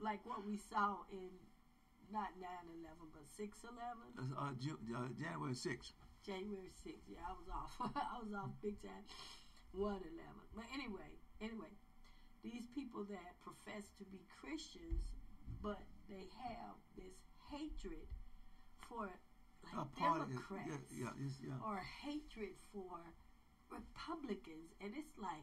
like what we saw in, not 9/11, but 6/11. January 6th. January 6th, yeah, I was off. I was off big time. 1/11. But anyway, these people that profess to be Christians, but they have this hatred for, like, Democrats, or hatred for Republicans, and it's like,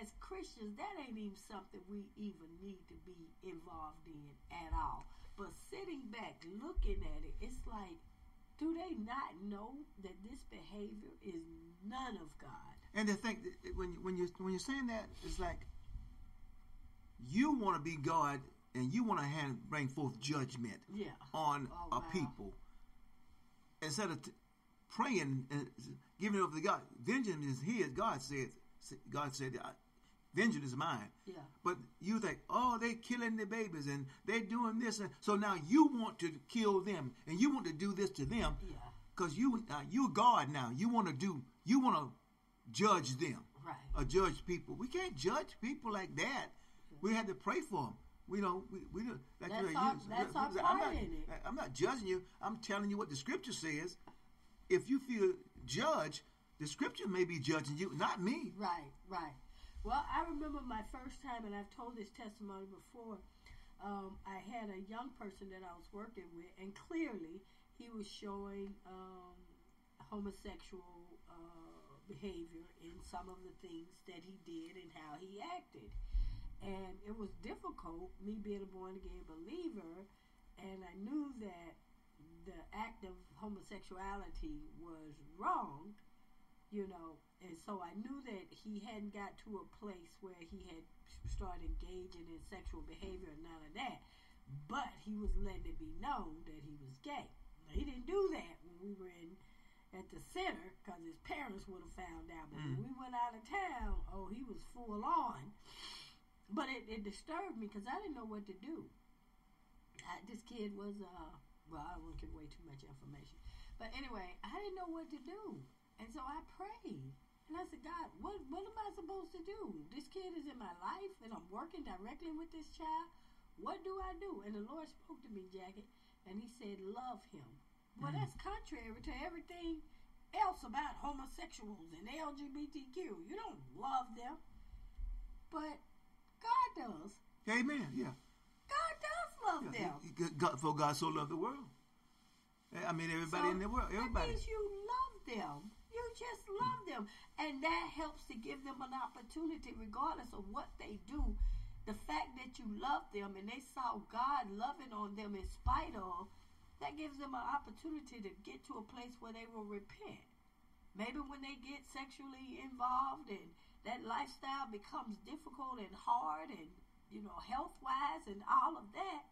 as Christians, that ain't even something we even need to be involved in at all. But sitting back, looking at it, it's like, do they not know that this behavior is none of God? And the thing, when you're saying that, it's like you want to be God and you want to bring forth judgment on a people instead of praying and giving it over to God. Vengeance is His. God said, vengeance is mine. Yeah. But you think, oh, they're killing the babies and they're doing this, and so now you want to kill them and you want to do this to them because you're God now. You want to judge them, right? Or judge people. We can't judge people like that. Yeah. We have to pray for them. We don't. We don't. Like I'm not judging you. I'm telling you what the Scripture says. If you feel judged, the Scripture may be judging you, not me. Right. Right. Well, I remember my first time, and I've told this testimony before. I had a young person that I was working with, and clearly he was showing homosexual behavior in some of the things that he did and how he acted. And it was difficult, me being a born-again believer, and I knew that the act of homosexuality was wrong, you know, and so I knew that he hadn't got to a place where he had started engaging in sexual behavior and none of that, but he was letting it be known that he was gay. Now, he didn't do that when we were at the center, because his parents would have found out. But when we went out of town, oh, he was full on. But it disturbed me because I didn't know what to do. This kid was, well, I don't want to give away too much information. But anyway, I didn't know what to do. And so I prayed. And I said, God, what am I supposed to do? This kid is in my life, and I'm working directly with this child. What do I do? And the Lord spoke to me, Jackie, and he said, love him. Well, that's contrary to everything else about homosexuals and LGBTQ. You don't love them, but God does. Amen, yeah. God does love them. For God so loved the world. I mean, everybody in the world. Everybody. That means you love them. You just love them. And that helps to give them an opportunity, regardless of what they do. The fact that you love them and they saw God loving on them in spite of, that gives them an opportunity to get to a place where they will repent. Maybe when they get sexually involved and that lifestyle becomes difficult and hard and, you know, health-wise and all of that,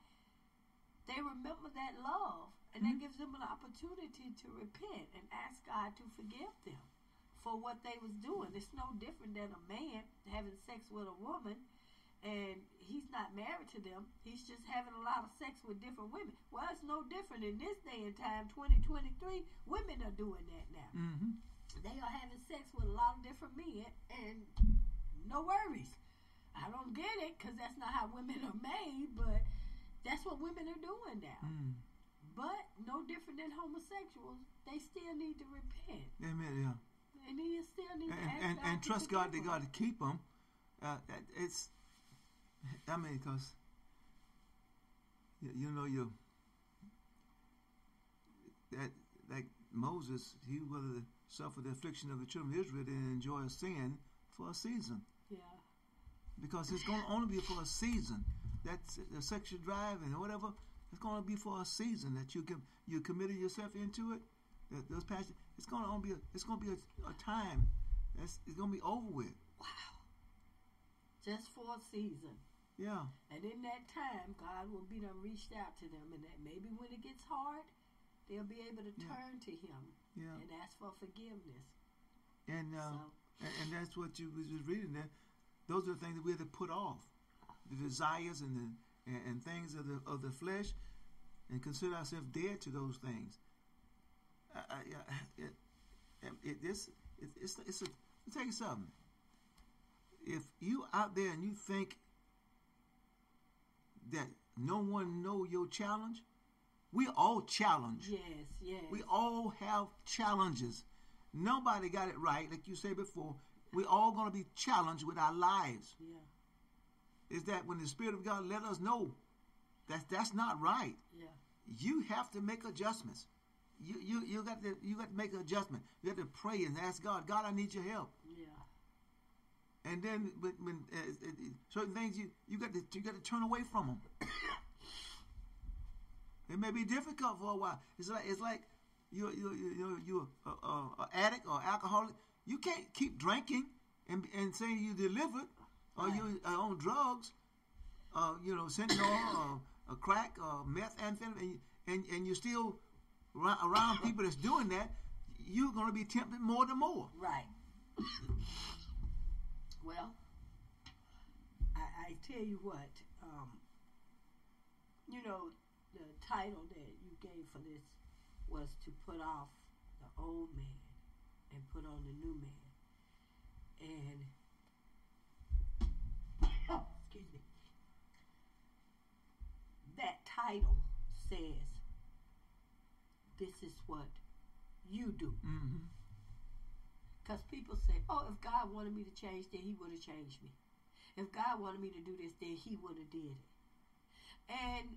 they remember that love. And that gives them an opportunity to repent and ask God to forgive them for what they was doing. It's no different than a man having sex with a woman, and he's not married to them. He's just having a lot of sex with different women. Well, it's no different in this day and time, 2023. Women are doing that now. Mm-hmm. They are having sex with a lot of different men, and no worries. I don't get it, because that's not how women are made, but that's what women are doing now. Mm. But no different than homosexuals, they still need to repent. Amen. Yeah. And they still need to ask God and trust God that God to keep them. It's, I mean, because you know, you that like Moses, he will suffer the affliction of the children of Israel and enjoy a sin for a season. Yeah. Because it's going to only be for a season. That's the sexual drive and whatever. It's going to be for a season that you committed yourself into it. Those passions. It's going to be a time. It's going to be over with. Wow. Just for a season. Yeah. And in that time, God will be done reached out to them, and that maybe when it gets hard, they'll be able to turn to Him and ask for forgiveness. And and that's what you was just reading there. Those are the things that we have to put off, the desires and the. And things of the flesh, and consider ourselves dead to those things. Let me tell you something. If you out there and you think that no one know your challenge, we all challenge. Yes, yes. We all have challenges. Nobody got it right, like you said before. We're all going to be challenged with our lives. Yeah. Is that when the Spirit of God let us know that that's not right? Yeah. You have to make adjustments. You got to make an adjustment. You have to pray and ask God. God, I need your help. Yeah. And then when certain things you got to turn away from them. It may be difficult for a while. It's like you're an addict or alcoholic. You can't keep drinking and saying you delivered. Or you on drugs, fentanyl, or crack, or methamphetamine, and you're still around people that's doing that, you're going to be tempted more and more. Right. Well, I tell you what, the title that you gave for this was to put off the old man and put on the new man. And excuse me. That title says, "This is what you do." Because people say, "Oh, if God wanted me to change, then He would have changed me. If God wanted me to do this, then He would have did it." And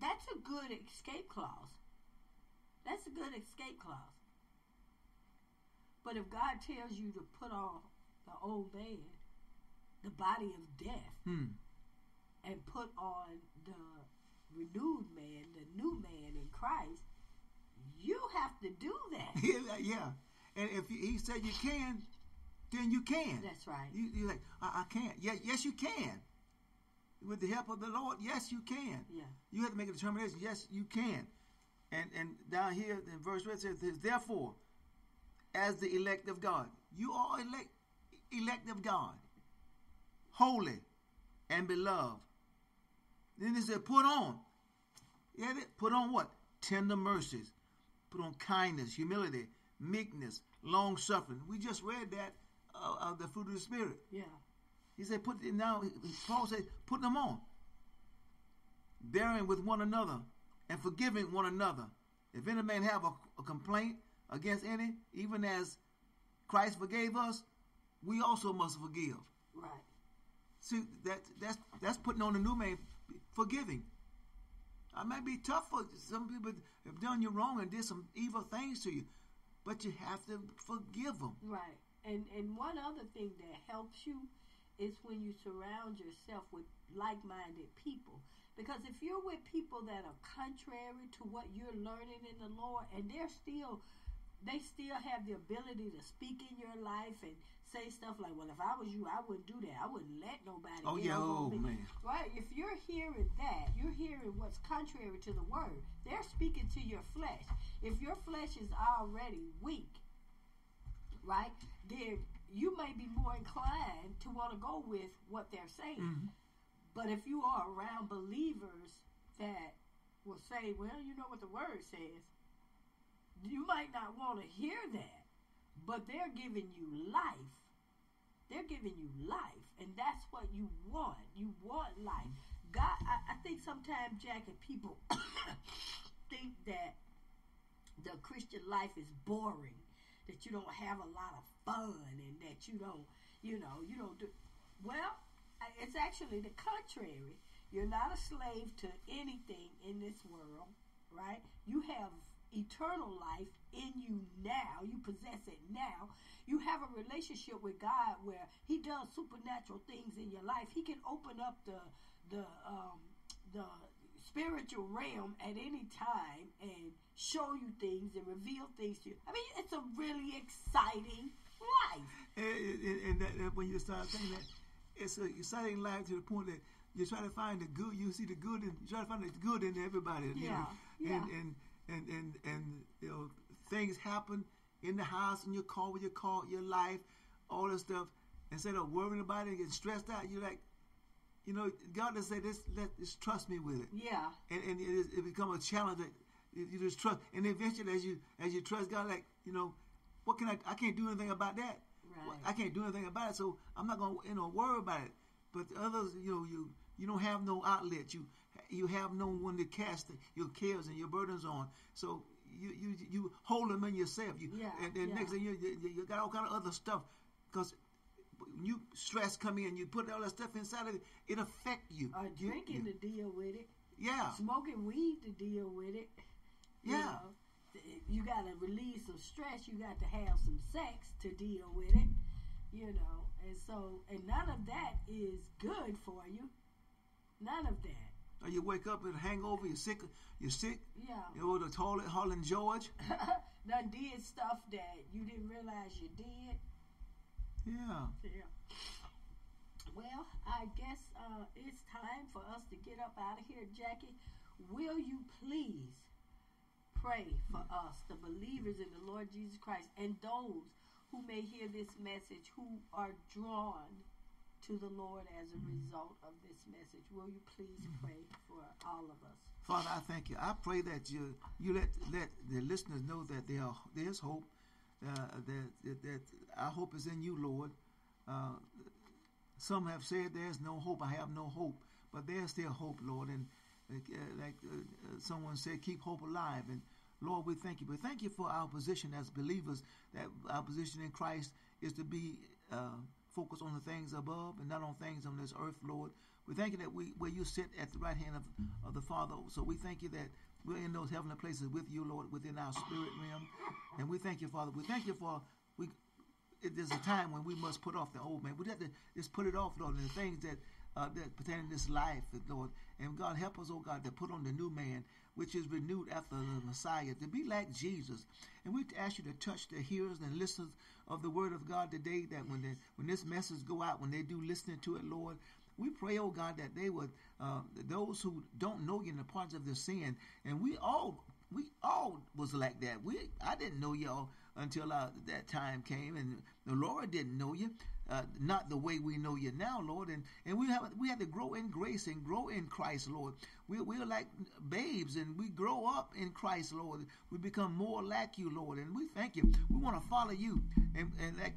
that's a good escape clause. That's a good escape clause. But if God tells you to put on the old man, the body of death, and put on the renewed man, the new man in Christ, you have to do that. Yeah. And if He said you can, then you can. That's right. You're like, I can't. Yeah, yes, you can. With the help of the Lord, yes, you can. Yeah. You have to make a determination. Yes, you can. And down here in verse 1 it says, therefore, as the elect of God, you are elect of God, holy and beloved. Then it said, put on. Yeah, put on what? Tender mercies. Put on kindness, humility, meekness, long suffering. We just read that of the fruit of the Spirit. Yeah. He said, put it now. Paul said, put them on. Bearing with one another and forgiving one another. If any man have a complaint against any, even as Christ forgave us, we also must forgive. Right. See, that's putting on the new man, forgiving. I may be tough for some people have done you wrong and did some evil things to you, but you have to forgive them. Right. And one other thing that helps you is when you surround yourself with like-minded people. Because if you're with people that are contrary to what you're learning in the Lord, and they still have the ability to speak in your life and say stuff like, well, if I was you, I wouldn't do that. I wouldn't let nobody get over me. Right? If you're hearing that, you're hearing what's contrary to the word. They're speaking to your flesh. If your flesh is already weak, right, then you may be more inclined to want to go with what they're saying. Mm-hmm. But if you are around believers that will say, well, you know what the word says, you might not want to hear that, but they're giving you life. They're giving you life, and that's what you want. You want life. God, I think sometimes, Jackie, people think that the Christian life is boring, that you don't have a lot of fun, and that you don't do... Well, it's actually the contrary. You're not a slave to anything in this world, right? You have eternal life in you now. You possess it now. You have a relationship with God where he does supernatural things in your life. He can open up the spiritual realm at any time and show you things and reveal things to you. I mean, it's a really exciting life. And when you start saying that, it's an exciting life to the point that you try to find the good. You see the good, and you try to find the good in everybody. Yeah, you know? Yeah. And you know, things happen in the house, and your life, all that stuff. Instead of worrying about it and getting stressed out, you're like, you know, God just said this. Just trust me with it. Yeah. And it becomes a challenge that you just trust. And eventually, as you trust God, like, you know, what can I can't do anything about that. Right. I can't do anything about it, so I'm not gonna worry about it. But the others, you know, you don't have no outlet. You have no one to cast your cares and your burdens on. So you hold them in yourself. Next thing you got all kind of other stuff, because you stress come in, you put all that stuff inside of it. It affects you. Drinking to deal with it. Yeah. Smoking weed to deal with it. Yeah. You got to relieve some stress. You got to have some sex to deal with it, you know. And none of that is good for you. None of that. Or you wake up with a hangover. You're sick. Yeah. You go to the toilet, hollering George. Done did stuff that you didn't realize you did. Yeah. Yeah. Well, I guess it's time for us to get up out of here, Jackie. Will you please pray for us, the believers in the Lord Jesus Christ, and those who may hear this message who are drawn to the Lord as a result of this message? Will you please pray for all of us? Father, I thank you. I pray that you let the listeners know that there's hope, that our hope is in you, Lord. Some have said there's no hope. I have no hope, but there's still hope, Lord, and like someone said, keep hope alive. And Lord, we thank you. But thank you for our position as believers, that our position in Christ is to be focused on the things above and not on things on this earth, Lord. We thank you that where you sit at the right hand of the Father. So we thank you that we're in those heavenly places with you, Lord, within our spirit realm. And we thank you, Father. We thank you for... there's a time when we must put off the old man. We have to just put it off, Lord, and the things that pertain to this life, Lord. And God, help us, oh God, to put on the new man, which is renewed after the Messiah, to be like Jesus. And we ask you to touch the hearers and listeners of the word of God today, that when this message go out, when they do listening to it, Lord, we pray, oh God, that they would, those who don't know you in the parts of their sin, and we all was like that. I didn't know y'all until that time came, and the Lord didn't know you, not the way we know you now, Lord. And we have to grow in grace and grow in Christ, Lord. We're like babes, and we grow up in Christ, Lord. We become more like you, Lord. And we thank you. We want to follow you, and like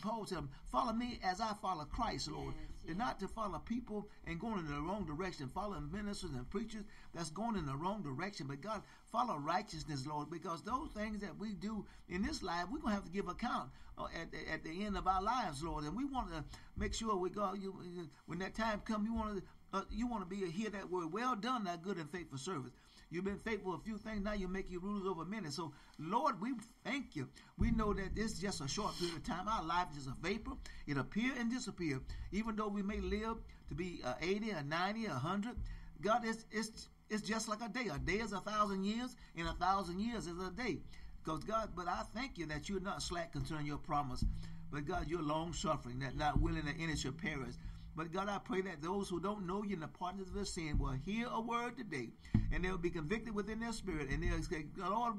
Paul said, follow me as I follow Christ, Lord. Yes. And not to follow people and going in the wrong direction, following ministers and preachers that's going in the wrong direction. But God, follow righteousness, Lord, because those things that we do in this life, we're going to have to give account at the end of our lives, Lord. And we want to make sure, when that time comes, you want You want to hear that word, well done, that good and faithful servant. You've been faithful a few things, now you make you rulers over many. So, Lord, we thank you. We know that this is just a short period of time. Our life is just a vapor. It appears and disappears. Even though we may live to be 80 or 90 or 100, God, it's just like a day. A day is 1,000 years, and 1,000 years is a day. Because, God, but I thank you that you're not slack concerning your promise. But, God, you're long-suffering, that not willing that any should perish. But, God, I pray that those who don't know you in the pardon of their sin will hear a word today, and they'll be convicted within their spirit, and they'll say, Lord,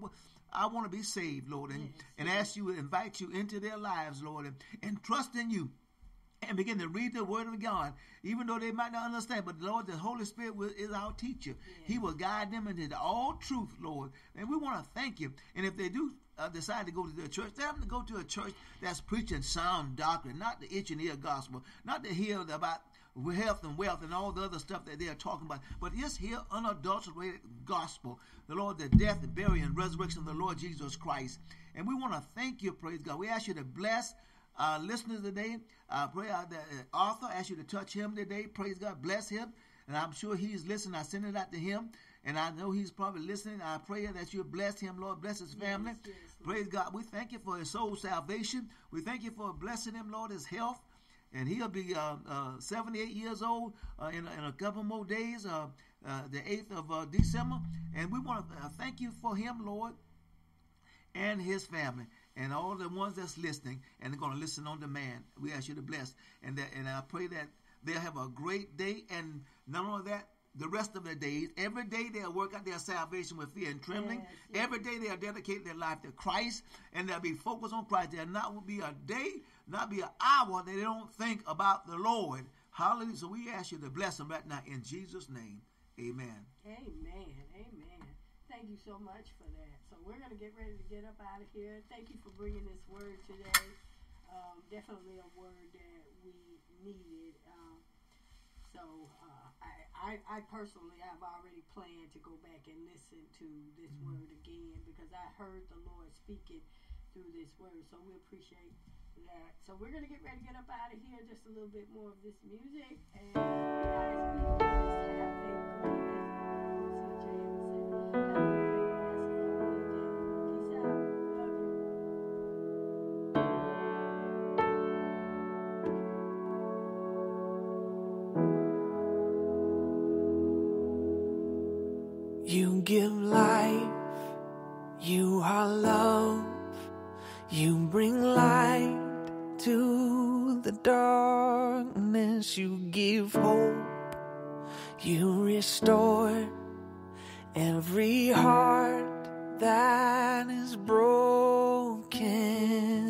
I want to be saved, Lord, and ask you, invite you into their lives, Lord, and trust in you, and begin to read the word of God, even though they might not understand. But, Lord, the Holy Spirit is our teacher. Yes. He will guide them into all truth, Lord, and we want to thank you. And if they do decide to go to their church, tell them to go to a church that's preaching sound doctrine, not the itch and ear gospel, not to hear about health and wealth and all the other stuff that they are talking about, but just hear unadulterated gospel, the Lord, the death, the burial, and resurrection of the Lord Jesus Christ. And we want to thank you, praise God. We ask you to bless our listeners today. I pray that Arthur, ask you to touch him today, praise God, bless him, and I'm sure he's listening. I send it out to him, and I know he's probably listening. I pray that you bless him, Lord. Bless his family. Yes, yes, praise God. We thank you for his soul's salvation. We thank you for blessing him, Lord, his health. And he'll be 78 years old in a couple more days, the 8th of December. And we want to thank you for him, Lord, and his family, and all the ones that's listening and are going to listen on demand. We ask you to bless. And I pray that they'll have a great day. And not only that, the rest of their days, every day they'll work out their salvation with fear and trembling. Yes, yes. Every day they'll dedicate their life to Christ, and they'll be focused on Christ. There'll not be a day, not be an hour that they don't think about the Lord. Hallelujah. So we ask you to bless them right now in Jesus' name. Amen. Amen. Amen. Thank you so much for that. So we're going to get ready to get up out of here. Thank you for bringing this word today. Definitely a word that we needed. I personally, I've already planned to go back and listen to this word again, because I heard the Lord speaking through this word, so we appreciate that. So we're going to get ready to get up out of here, just a little bit more of this music, and guys, you give life, you are love, you bring light to the darkness, you give hope, you restore every heart that is broken.